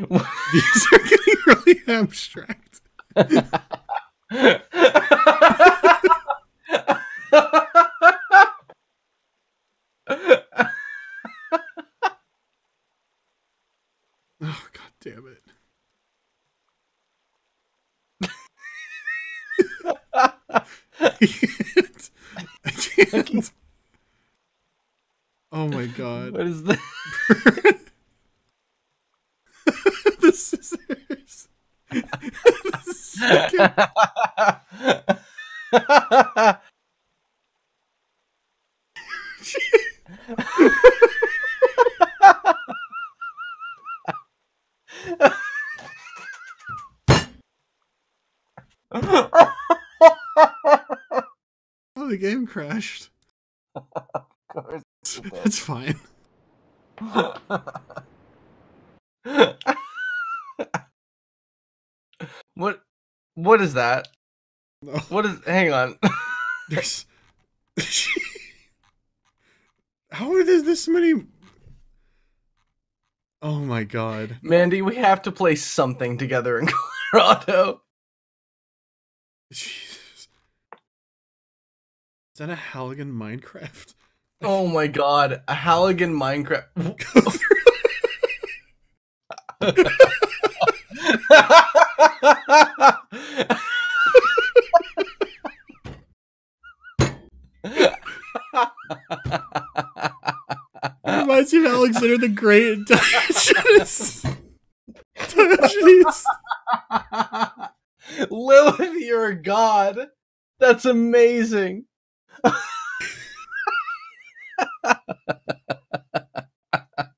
These are getting really abstract. Oh, god damn it. I can't. Oh my god. What is this? The scissors. Oh, the game crashed. Of course. It's fine. What is that? No. What is? Hang on. There's. How are there this many? Oh my god. Mandy, we have to play something together in Colorado. Jesus. Is that a Halligan Minecraft? Oh my god, a Halligan Minecraft. Reminds me of Alexander the Great. Lilith, you're a god. That's amazing.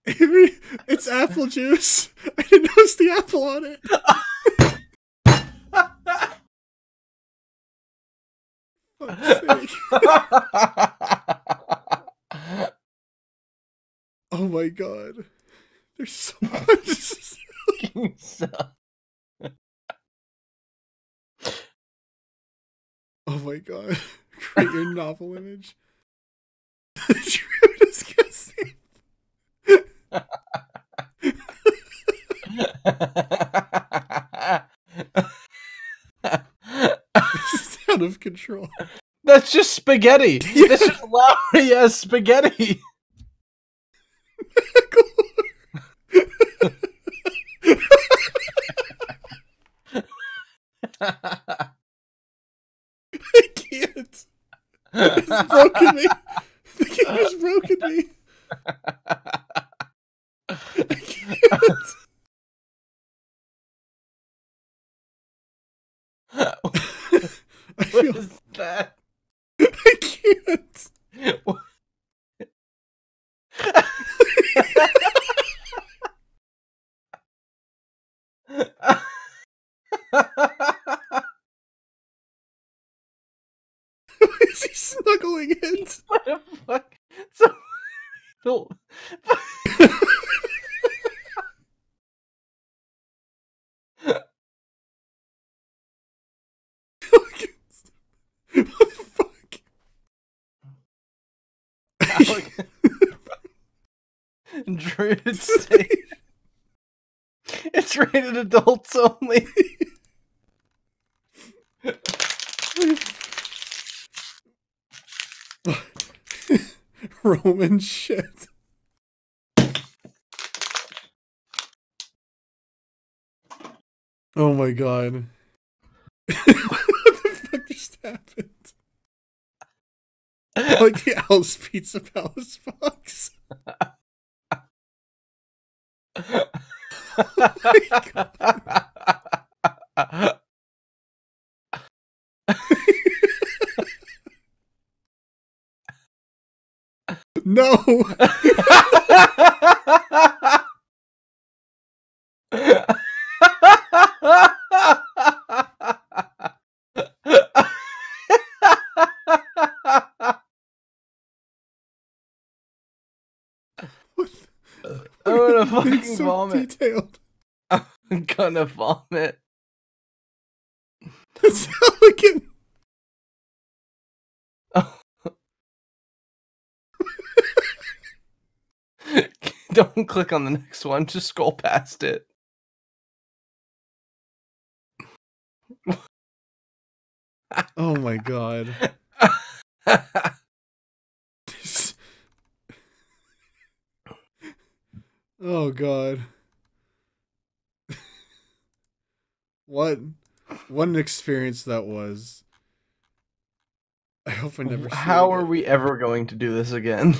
Avery, it's apple juice. I didn't notice the apple on it. Oh my god. There's so much stuff. Oh my god. Create your novel image. This is out of control. That's just spaghetti. Yeah. This is lousy as spaghetti. I can't. It's broken me. The game has broken me. I can't. What is that? I can't. Why is he snuggling in? What the fuck? So, no. What the fuck? Druid State. It's rated adults only. Roman shit. Oh my god. Happened. Like the Alice Pizza Palace box. Oh my god. No. Vomit. Detailed. I'm gonna vomit. That's Halligan. Oh. Don't click on the next one, just scroll past it. Oh my god. Oh god. What an experience that was. I hope I never see it. How are we ever going to do this again?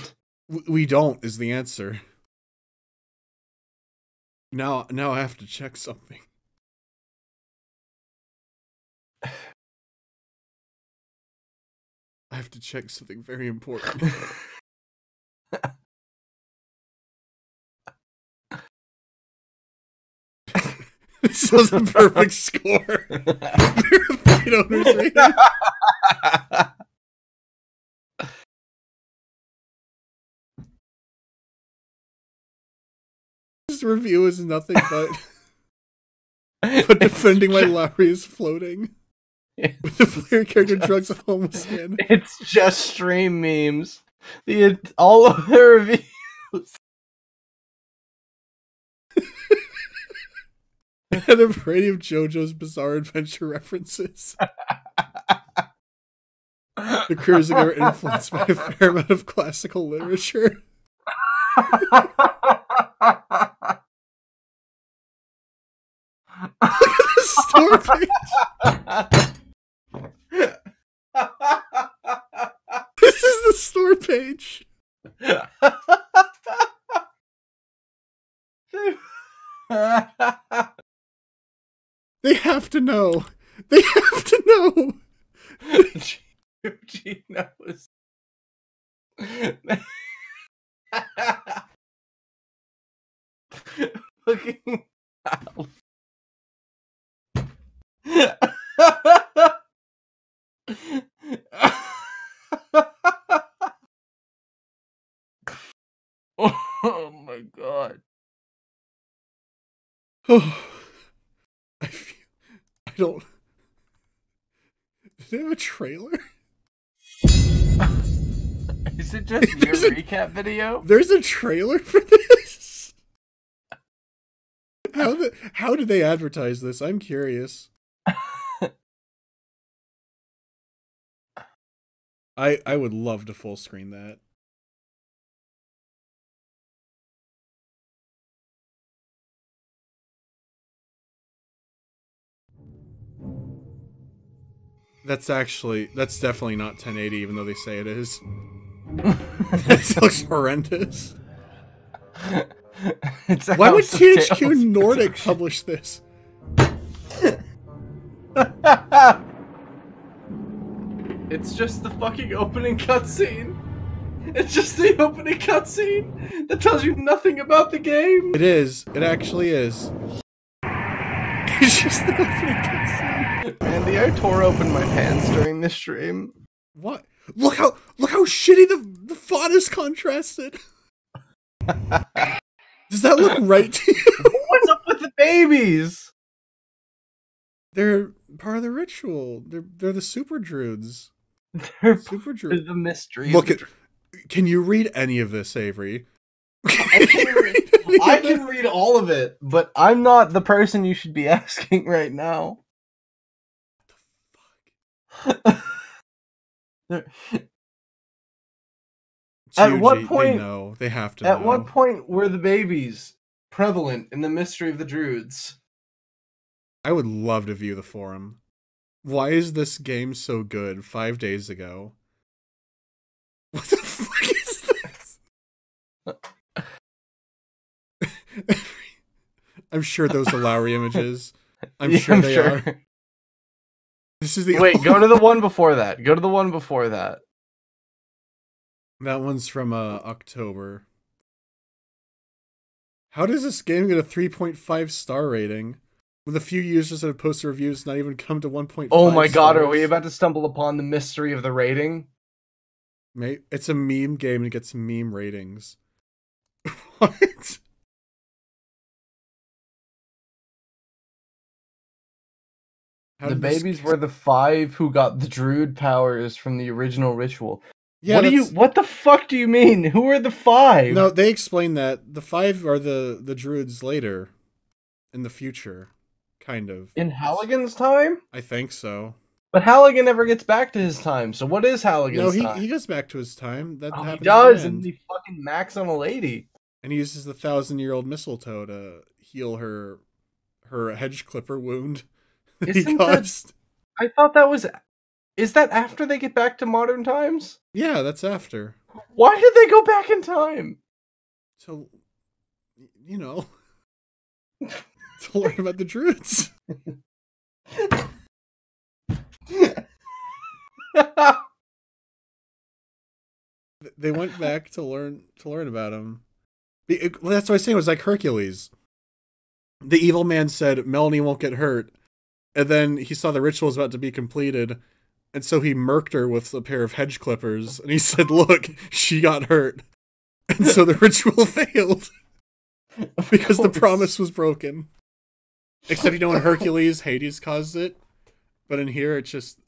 We don't is the answer. Now I have to check something. I have to check something very important. This was a perfect score. Verified owners rating. This review is nothing but defending why Lowry is floating. With the player character drugs a homeless man. It's just stream memes. All of the reviews. And a parade of JoJo's Bizarre Adventure references. The crews are influenced by a fair amount of classical literature. Look at the store page! This is the store page! They have to know. They have to know. Gino was... Fucking hell. Oh my god. Oh, I feel... I don't... Do they have a trailer? Is it just your recap video? There's a trailer for this? How did they advertise this? I'm curious. I would love to full screen that. That's definitely not 1080, even though they say it is. This looks horrendous. Why would THQ Nordic publish this? It's just the fucking opening cutscene. It's just the opening cutscene that tells you nothing about the game. It is. It actually is. It's just the opening cutscene. Mandy, I tore open my pants during this stream. What? Look how shitty the font is contrasted. Does that look right to you? What's up with the babies? They're part of the ritual. They're the super druids. They're super druids. The mystery. Look at. Can you read any of this, Avery? I can read all of it, but I'm not the person you should be asking right now. What the fuck? At what point? They have to. At what point were the babies prevalent in the Mystery of the Druids? I would love to view the forum. Why is this game so good? 5 days ago. What the fuck is this? I'm sure those are Lowry images. I'm sure they are. This is the Wait, go to the one before that. Go to the one before that. That one's from October. How does this game get a 3.5 star rating with a few users that have posted reviews not even come to 1.5? Oh my god, stars? Are we about to stumble upon the mystery of the rating? Mate, it's a meme game and it gets meme ratings. What? The babies were the five who got the druid powers from the original ritual. Yeah, what the fuck do you mean? Who are the five? No, they explain that the five are the druids later, in the future, kind of. In Halligan's time? I think so. But Halligan never gets back to his time. So what is Halligan's time? No, he goes back to his time. That happens. He does, and he fucking macks on a lady. And he uses the 1,000-year-old mistletoe to heal her hedge clipper wound. I thought that was... Is that after they get back to modern times? Yeah, that's after. Why did they go back in time? So, you know, to learn about the druids. They went back to learn about him. That's what I was saying. It was like Hercules. The evil man said, "Melanie won't get hurt." And then he saw the ritual was about to be completed, and so he murked her with a pair of hedge clippers, and he said, "Look, she got hurt." And so the ritual failed. Because the promise was broken. Except, you know, in Hercules, Hades caused it. But in here, it's just... It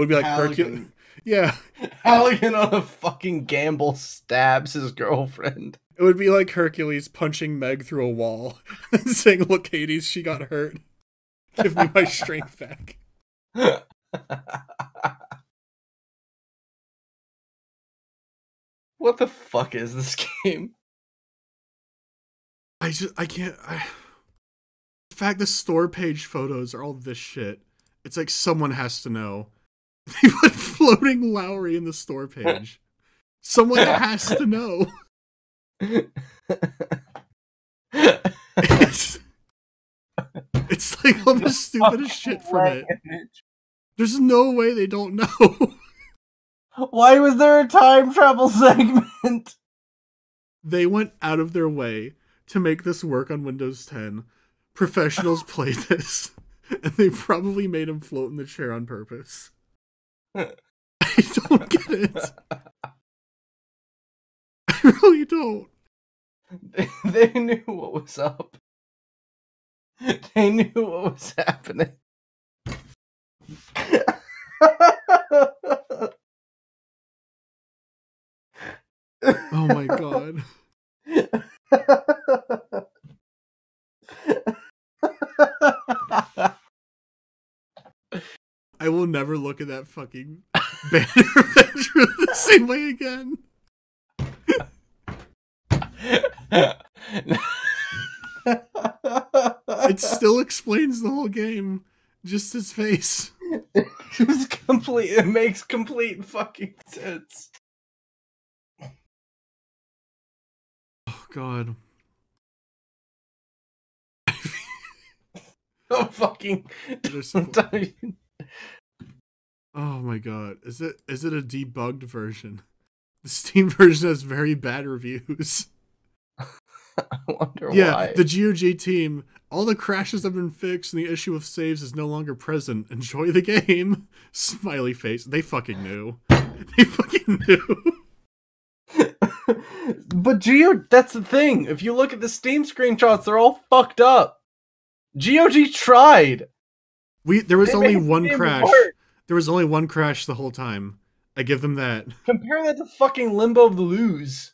would be like Hercules. Yeah. Halligan on a fucking gamble stabs his girlfriend. It would be like Hercules punching Meg through a wall and saying, "Look, Hades, she got hurt. Give me my strength back." What the fuck is this game? In fact, the store page photos are all this shit. It's like someone has to know. They put floating Lowry in the store page. Someone has to know. It's like all the stupidest shit from it. There's no way they don't know. Why was there a time travel segment? They went out of their way to make this work on Windows 10. Professionals played this, and they probably made him float in the chair on purpose. I don't get it. I really don't. They knew what was up. They knew what was happening. Oh my god. I will never look at that fucking banner adventure the same way again. It still explains the whole game. Just his face. It makes complete fucking sense. Oh god. Oh fucking! Oh my god! Is it a debugged version? The Steam version has very bad reviews. I wonder why. Yeah, the GOG team. All the crashes have been fixed, and the issue of saves is no longer present. Enjoy the game. Smiley face. They fucking knew. They fucking knew. But that's the thing. If you look at the Steam screenshots, they're all fucked up. GOG tried. There was only one crash. There was only one crash the whole time. I give them that. Compare that to fucking Limbo of the Lose,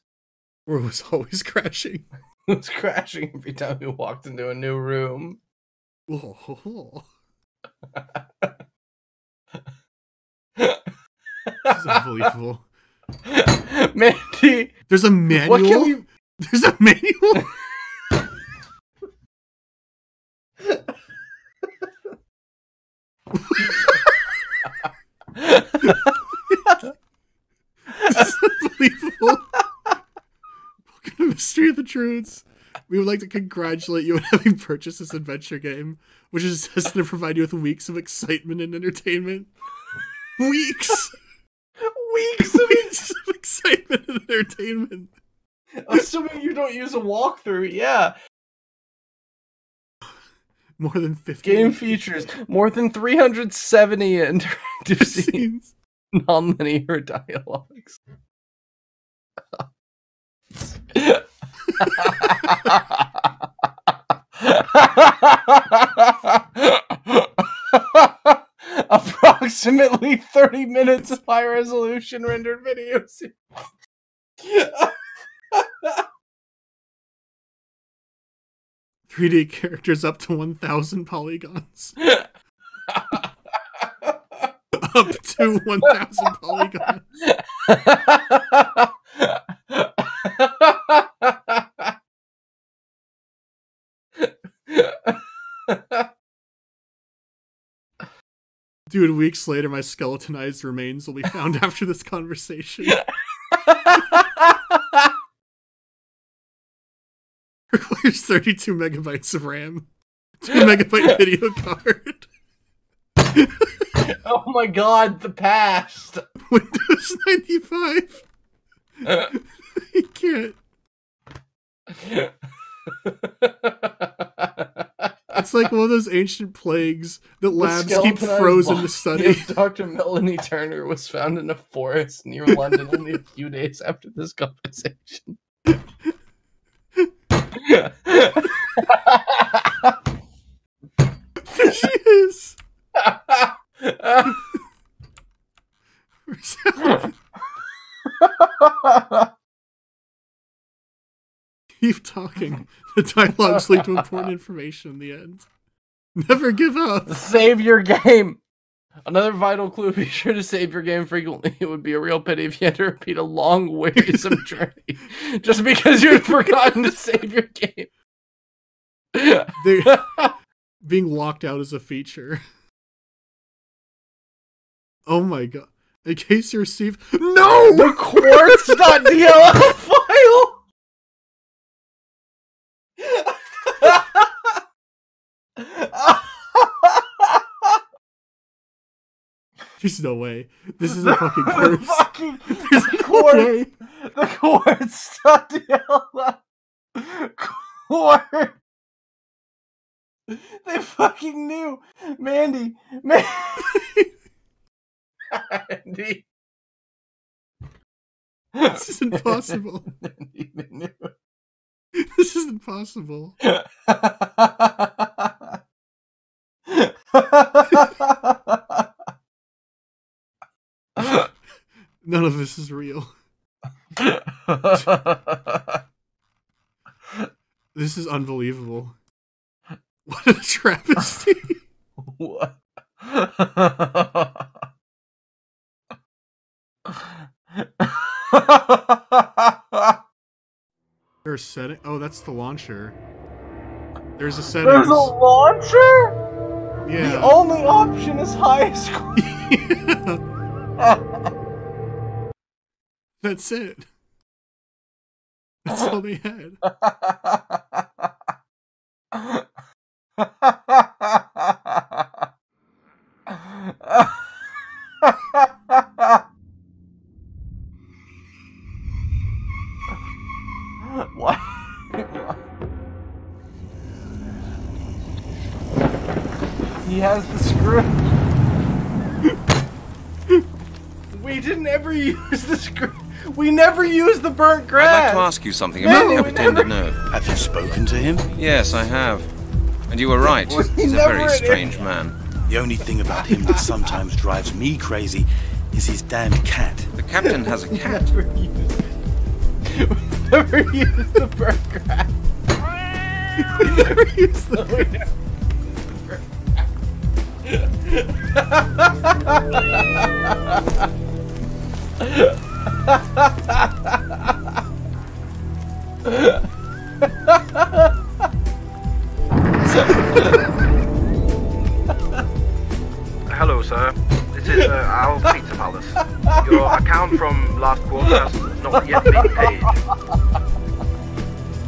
where it was always crashing. It was crashing every time we walked into a new room. Whoa. This is unbelievable. Mandy, there's a manual. There's a manual. That's unbelievable. Welcome to Mystery of the Druids. We would like to congratulate you on having purchased this adventure game, which is destined to provide you with weeks of excitement and entertainment. Weeks of excitement and entertainment. Assuming you don't use a walkthrough, yeah. More than 50 game features. More than 370 interactive scenes. Non-linear dialogues. Approximately 30 minutes of high resolution rendered videos. Yeah. 3D characters up to 1,000 polygons. Up to 1,000 polygons. Dude, weeks later, my skeletonized remains will be found after this conversation. Requires 32 megabytes of RAM, 2 megabyte video card. Oh my god, the past. Windows 95. I can't. It's like one of those ancient plagues that labs keep frozen to study. Dr. Melanie Turner was found in a forest near London only a few days after this conversation. Yeah. There she is. Keep talking. The dialogues lead to important information in the end. Never give up. Save your game. Another vital clue, be sure to save your game frequently. It would be a real pity if you had to repeat a long, wearisome journey just because you'd forgotten to save your game. Being locked out is a feature. Oh my god. In case you receive... No! The quartz.dll file! There's no way. This is a fucking curse. There's no way. The quartz stuck to Quartz. They fucking knew. Mandy. This is impossible. This is impossible. None of this is real. This is unbelievable. What a travesty. What? There's setting. Oh, that's the launcher. There's a setting. There's a launcher? Yeah. The only option is high score. Yeah. That's it. That's all they had. What? He has the script. We didn't ever use the script. We never used the burnt grass. I'd like to ask you something about the upper nerve. Have you spoken to him? Yes, I have. And you were right. He's a very strange man. The only thing about him that sometimes drives me crazy is his damn cat. The captain has a cat. We never used the bird crap. We never used the bird crap. Hello, sir. This is Alice Pizza Palace. Your account from last quarter has not yet been paid.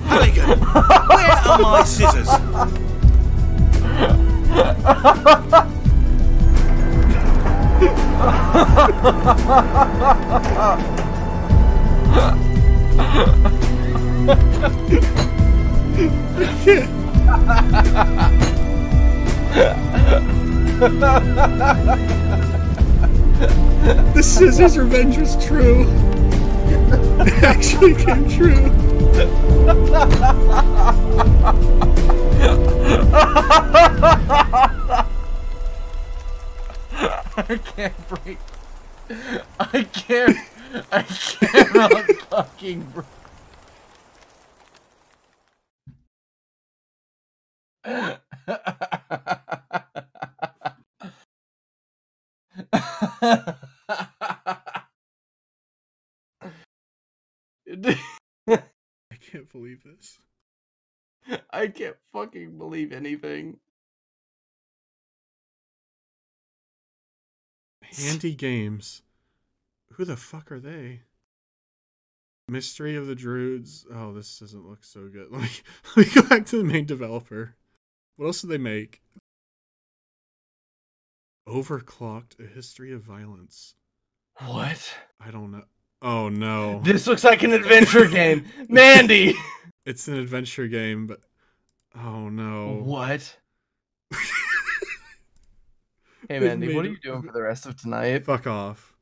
Halligan, where are my scissors? The scissors revenge was true. It actually came true. I can't breathe. I cannot fucking breathe. I can't believe this. I can't fucking believe anything. Handy Games. Who the fuck are they? Mystery of the Druids. Oh, this doesn't look so good. Let me go back to the main developer. What else do they make? Overclocked, A History of Violence. What? I don't know. Oh no. This looks like an adventure game. Mandy! It's an adventure game, but... Oh no. What? Hey Mandy, what are you doing for the rest of tonight? Fuck off.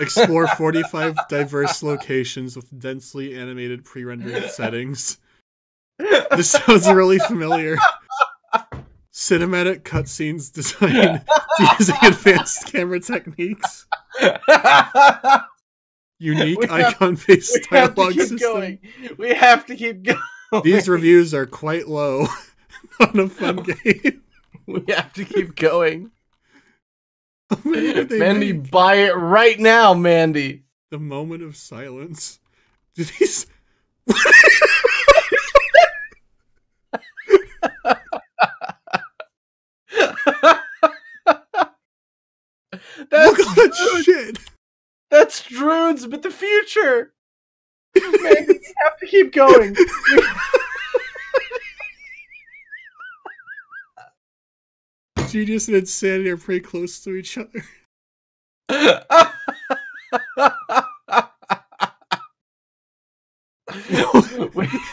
Explore 45 diverse locations with densely animated pre-rendered settings. This sounds really familiar. Cinematic cutscenes designed using advanced camera techniques. Unique icon-based dialogue system. We have to keep going. These reviews are quite low on a fun game. We have to keep going. Mandy, buy it right now, Mandy. The Moment of Silence. Do these... Look at that shit! That's Druids, but the future! Man, we have to keep going. Genius and insanity are pretty close to each other.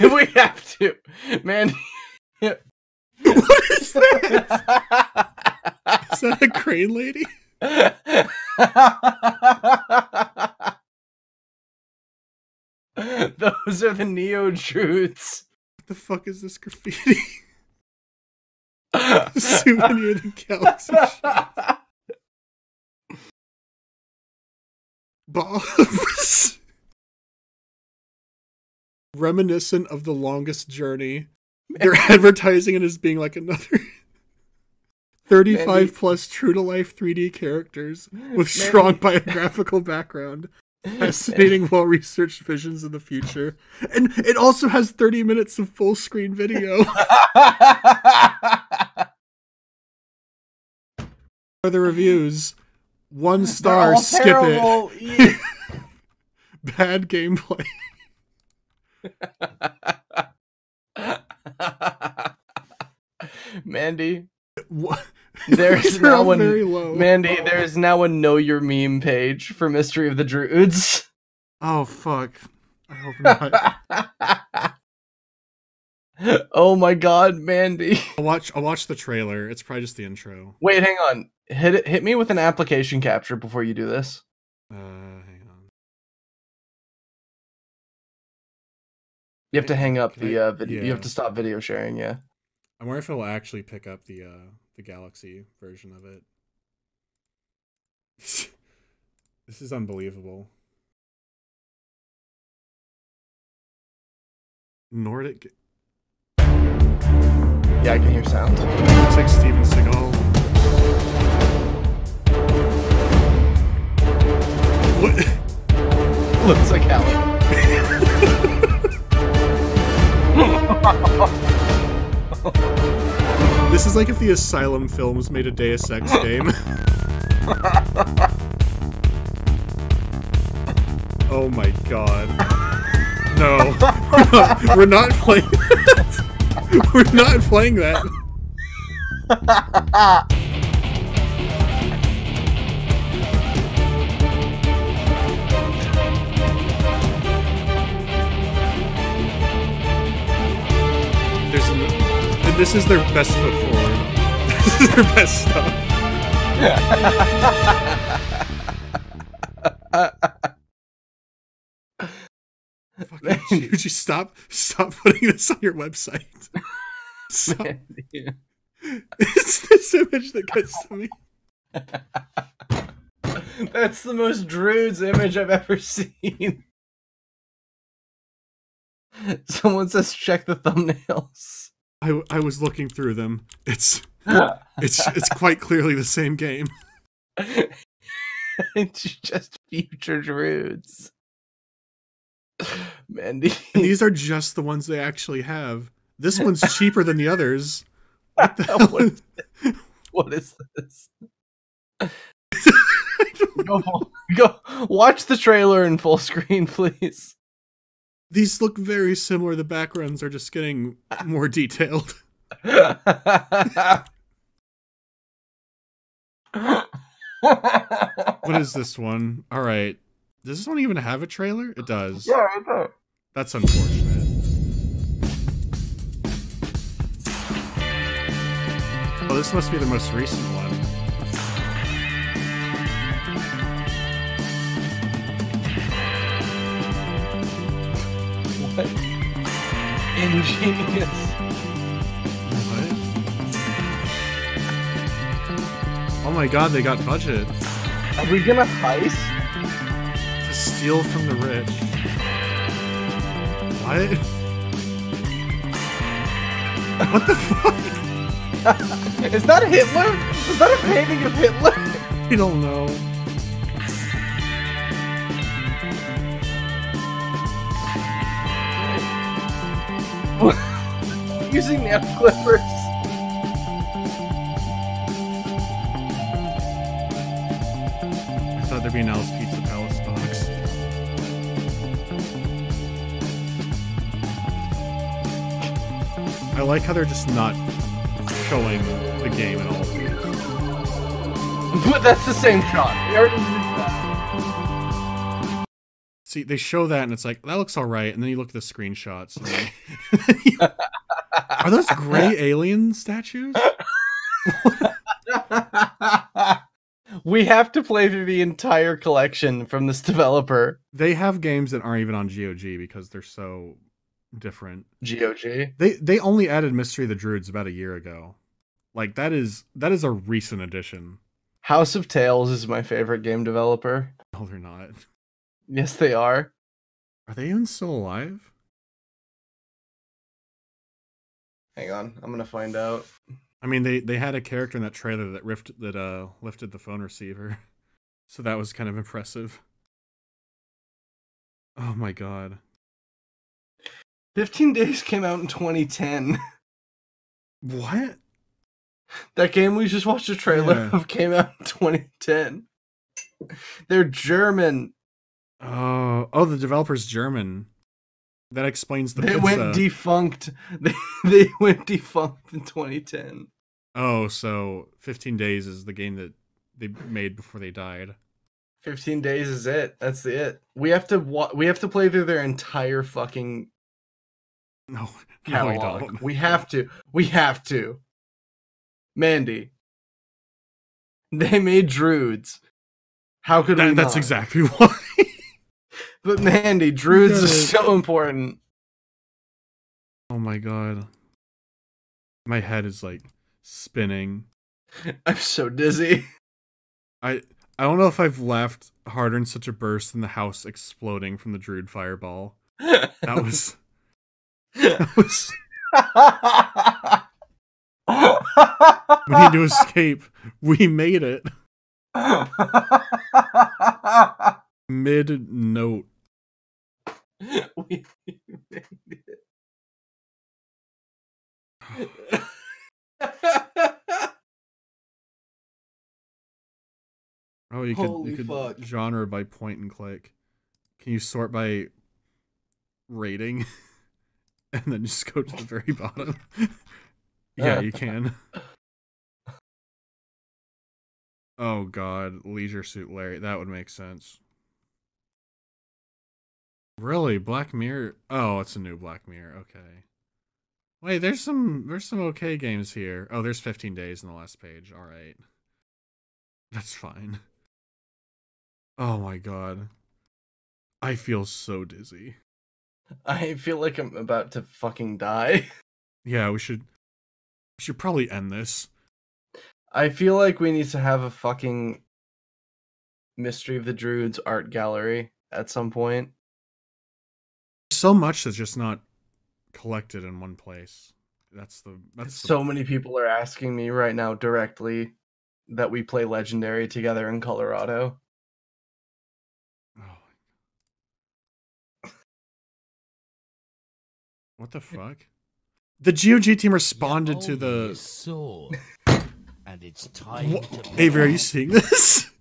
we have to, Mandy. What is that? Is that a crane lady? Those are the Neo-Druids. What the fuck is this graffiti? Souvenir of the galaxy. Balls. Reminiscent of The Longest Journey. They're advertising it as being like another 35 Mandy. Plus true to life 3D characters with Mandy. Strong biographical background, fascinating well researched visions of the future, and it also has 30 minutes of full screen video. For the reviews, 1 star, skip terrible. It. Bad gameplay. Mandy, what? There's now one. Mandy, oh. There is now a Know Your Meme page for Mystery of the Druids. Oh fuck! I hope not. Oh my god, Mandy! I'll watch the trailer. It's probably just the intro. Wait, hang on. Hit me with an application capture before you do this. Hang on. You have to hang up the video. Yeah. You have to stop video sharing. Yeah. I wonder if it'll actually pick up the Galaxy version of it. This is unbelievable. Nordic. Yeah, I can hear sound. It's like Steven Seagal. What? Looks like Halligan. This is like if the Asylum films made a Deus Ex game. Oh my god. No. We're not playing that. We're not playing that. There's an... This is their best foot forward. This is their best stuff. Fucking dude, would you stop putting this on your website? Stop. Man, yeah. It's this image that gets to me. That's the most Druids image I've ever seen. Someone says check the thumbnails. I was looking through them. It's quite clearly the same game. It's just future Druids. Mandy. And these are just the ones they actually have. This one's cheaper than the others. What the hell? What is this? Go watch the trailer in full screen, please. These look very similar. The backgrounds are just getting more detailed. What is this one? All right. Does this one even have a trailer? It does. Yeah, it does. That's unfortunate. Oh, this must be the most recent one. Ingenious. What? Oh my god, they got budget. Are we gonna heist? To steal from the rich. What? What the fuck? Is that Hitler? Is that a painting of Hitler? I don't know. Using nail clippers. I thought there'd be an Alice Pizza Palace box. I like how they're just not showing the game at all. But that's the same shot. We already did that. See, they show that and it's like, that looks all right. And then you look at the screenshots. And are those gray alien statues? We have to play through the entire collection from this developer. They have games that aren't even on GOG because they're so different. GOG? They only added Mystery of the Druids about a year ago. Like, that is a recent addition. House of Tales is my favorite game developer. No, they're not. Yes, they are. Are they even still alive? Hang on, I'm gonna find out. I mean, they had a character in that trailer that lifted the phone receiver, so that was kind of impressive. Oh my god. 15 Days came out in 2010. What? That game we just watched a trailer of came out in 2010. They're German. Oh, the developer's German. That explains the pizza. Went defunct. They went defunct in 2010. Oh, so 15 Days is the game that they made before they died. 15 Days is it. That's it. We have to play through their entire fucking catalog. No, we have to. Mandy. They made Druids. How could we not? That's exactly why. But Mandy, Druids are so important. Oh my god. My head is like spinning. I'm so dizzy. I don't know if I've laughed harder in such a burst than the house exploding from the Druid fireball. That was We need to escape. We made it. Mid note. We made it. Oh, you could genre by point and click. Can you sort by rating? And then just go to the very bottom. Yeah, you can. Oh god, Leisure Suit Larry. That would make sense. Really? Black Mirror? Oh, it's a new Black Mirror. Okay. Wait, there's some okay games here. Oh, there's 15 Days on the last page. All right. That's fine. Oh my god. I feel so dizzy. I feel like I'm about to fucking die. Yeah, we should probably end this. I feel like we need to have a fucking Mystery of the Druids art gallery at some point. So much that's just not collected in one place. So many people are asking me right now directly that we play Legendary together in Colorado. Oh. What the fuck? The GOG team responded to the sword, and it's time to Avery, are you seeing this?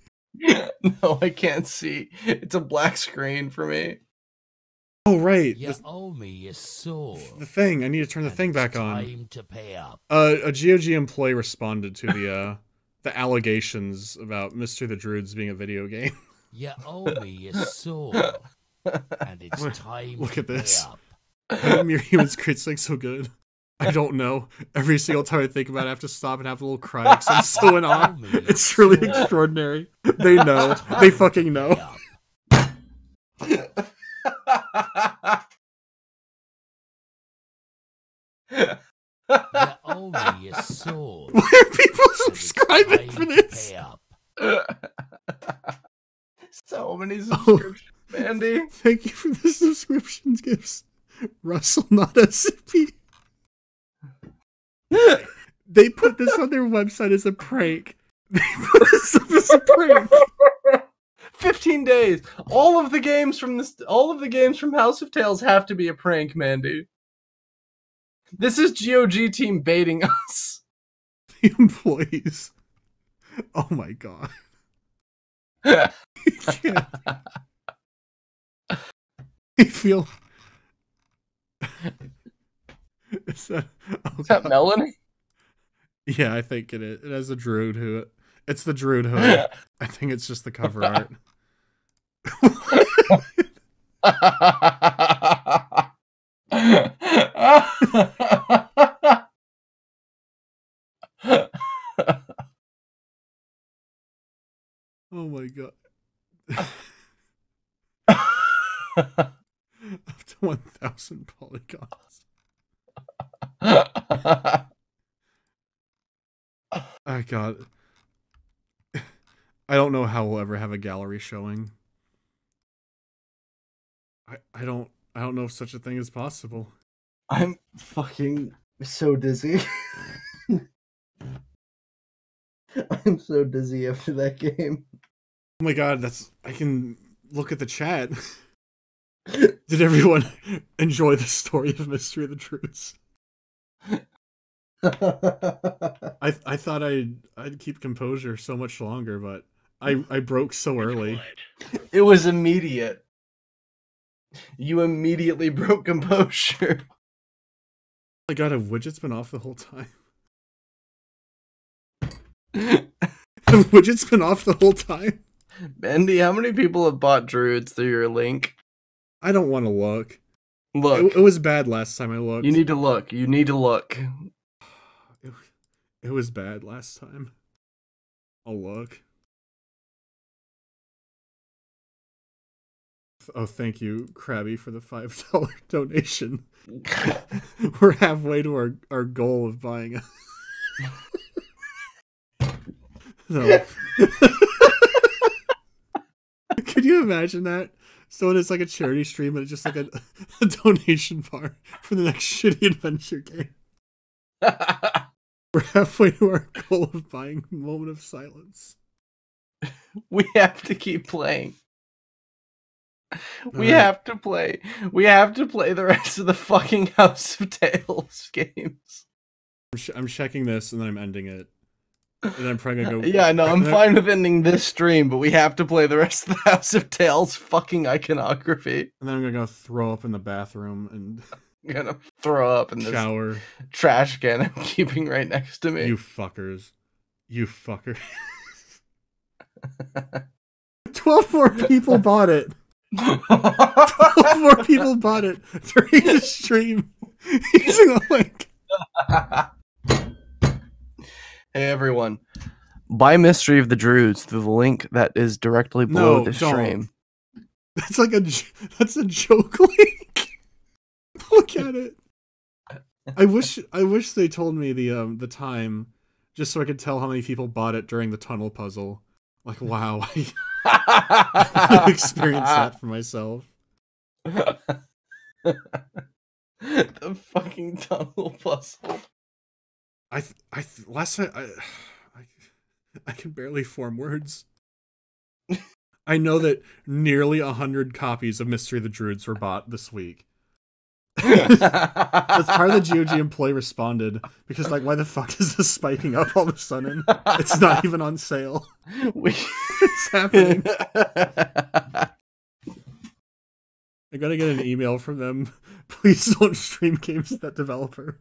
No, I can't see. It's a black screen for me. Oh right. You owe me a sword. The thing. I need to turn the thing back on. Time to pay up. A GOG employee responded to the allegations about Mystery of the Druids being a video game. You owe me a sword, and it's time. Look at this. How Mere Humans creates things so good. I don't know. Every single time I think about it, I have to stop and have a little cry because I'm so in awe. It's really extraordinary. They know. They fucking know. Why are people subscribing for this? So many subscriptions, Mandy. Thank you for the subscriptions gifts. Russell, not SCP. They put this on their website as a prank. They put this up as a prank. 15 Days. All of the games from House of Tales have to be a prank, Mandy. This is GOG team baiting us. The employees. Oh my god. I feel. Is that Melanie? Yeah, I think it is. It has a druid who It's the Druid hood. I think it's just the cover art. Oh my god. Up to 1,000 polygons. Oh god. I don't know how we'll ever have a gallery showing. I don't know if such a thing is possible. I'm fucking so dizzy. I'm so dizzy after that game. Oh my god, that's... I can look at the chat. Did everyone enjoy the story of Mystery of the Druids? I thought I'd keep composure so much longer, but I broke so early. It was immediate. You immediately broke composure. I got a widget's been off the whole time. The widget's been off the whole time. Mandy, how many people have bought Druids through your link? I don't want to look. Look. It was bad last time I looked. You need to look. You need to look. It was bad last time. I'll look. Oh, thank you, Krabby, for the $5 donation. We're halfway to our goal of buying a... No. Could you imagine that? So it's like a charity stream, but it's just like a donation bar for the next shitty adventure game. We're halfway to our goal of buying Moment of Silence. We have to keep playing. We have to play. We have to play the rest of the fucking House of Tales games. I'm checking this and then I'm ending it. And I'm probably gonna go. Yeah, no, I'm fine with ending this stream, but we have to play the rest of the House of Tales fucking iconography. And then I'm gonna go throw up in the bathroom and. I'm gonna throw up in this shower. Trash can I'm keeping right next to me. You fuckers. You fucker. 12 more people bought it. 12 more people bought it during the stream using the link. Hey everyone. Buy Mystery of the Druids through the link that is directly below this stream. That's like that's a joke link. Look at it. I wish they told me the time, just so I could tell how many people bought it during the tunnel puzzle. Like, wow, I experienced that for myself. The fucking tunnel puzzle. Last time I can barely form words. I know that nearly 100 copies of Mystery of the Druids were bought this week. As part of the GOG employee responded, because like, why the fuck is this spiking up all of a sudden? It's not even on sale. It's happening. I gotta get an email from them. Please don't stream games to that developer.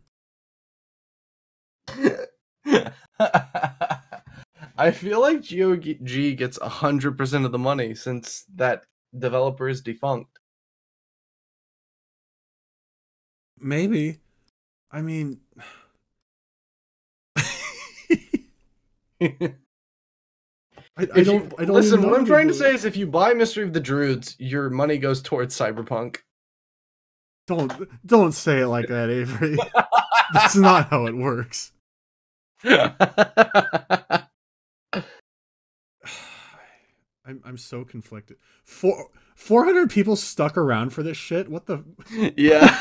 I feel like GOG gets 100% of the money since that developer is defunct. Maybe. I mean... I don't listen, what I'm trying to say is if you buy Mystery of the Druids, your money goes towards Cyberpunk. Don't say it like that, Avery. That's not how it works. I'm so conflicted. 400 people stuck around for this shit? What the... Yeah.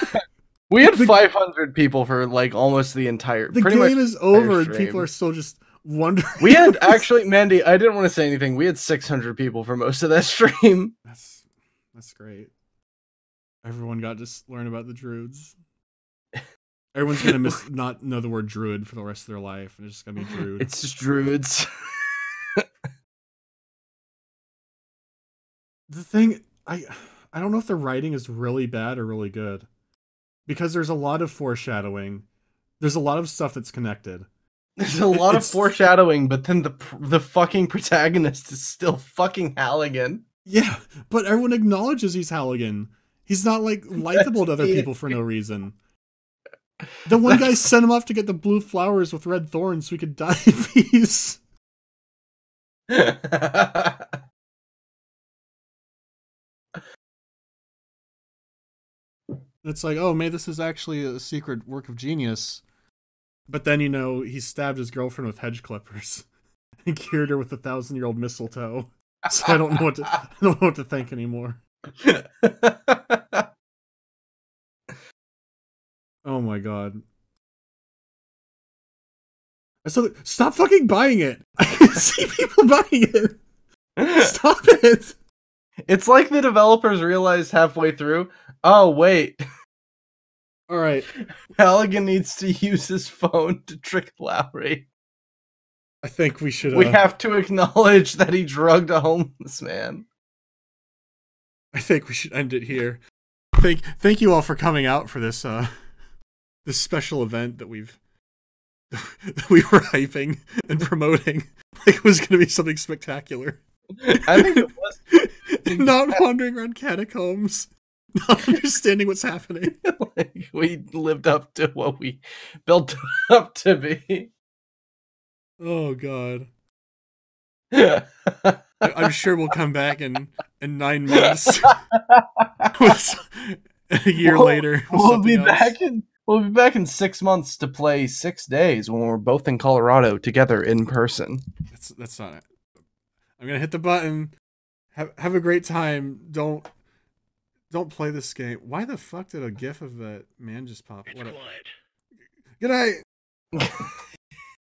We had 500 people for like almost the entire. The game is over and people are still just wondering. We had actually, Mandy, I didn't want to say anything. We had 600 people for most of that stream. That's great. Everyone got to learn about the Druids. Everyone's gonna not know the word Druid for the rest of their life, and it's just gonna be Druid. It's just Druids. The thing, I don't know if the writing is really bad or really good. Because there's a lot of foreshadowing. There's a lot of stuff that's connected. There's a lot of foreshadowing, but then the fucking protagonist is still fucking Halligan. Yeah, but everyone acknowledges he's Halligan. He's not like likable to other people for no reason. The one guy sent him off to get the blue flowers with red thorns so he could die in peace. It's like, oh, man, this is actually a secret work of genius. But then, you know, he stabbed his girlfriend with hedge clippers and cured her with 1,000-year-old mistletoe. So I don't know what to think anymore. Oh my god. Stop fucking buying it! I can see people buying it! Stop it! It's like the developers realized halfway through, oh wait. Alright. Halligan needs to use his phone to trick Lowry. I think we should... We have to acknowledge that he drugged a homeless man. I think we should end it here. Thank you all for coming out for this, this special event that we were hyping and promoting, like it was going to be something spectacular. I think it was. Not wandering around catacombs, not understanding what's happening. Like we lived up to what we built up to be. Oh god. I'm sure we'll come back in 9 months. A year later, we'll be back in. We'll be back in 6 months to play 6 days when we're both in Colorado together in person. That's not it. I'm gonna hit the button. Have a great time. Don't play this game. Why the fuck did a gif of that man just pop? It's quiet. Good night.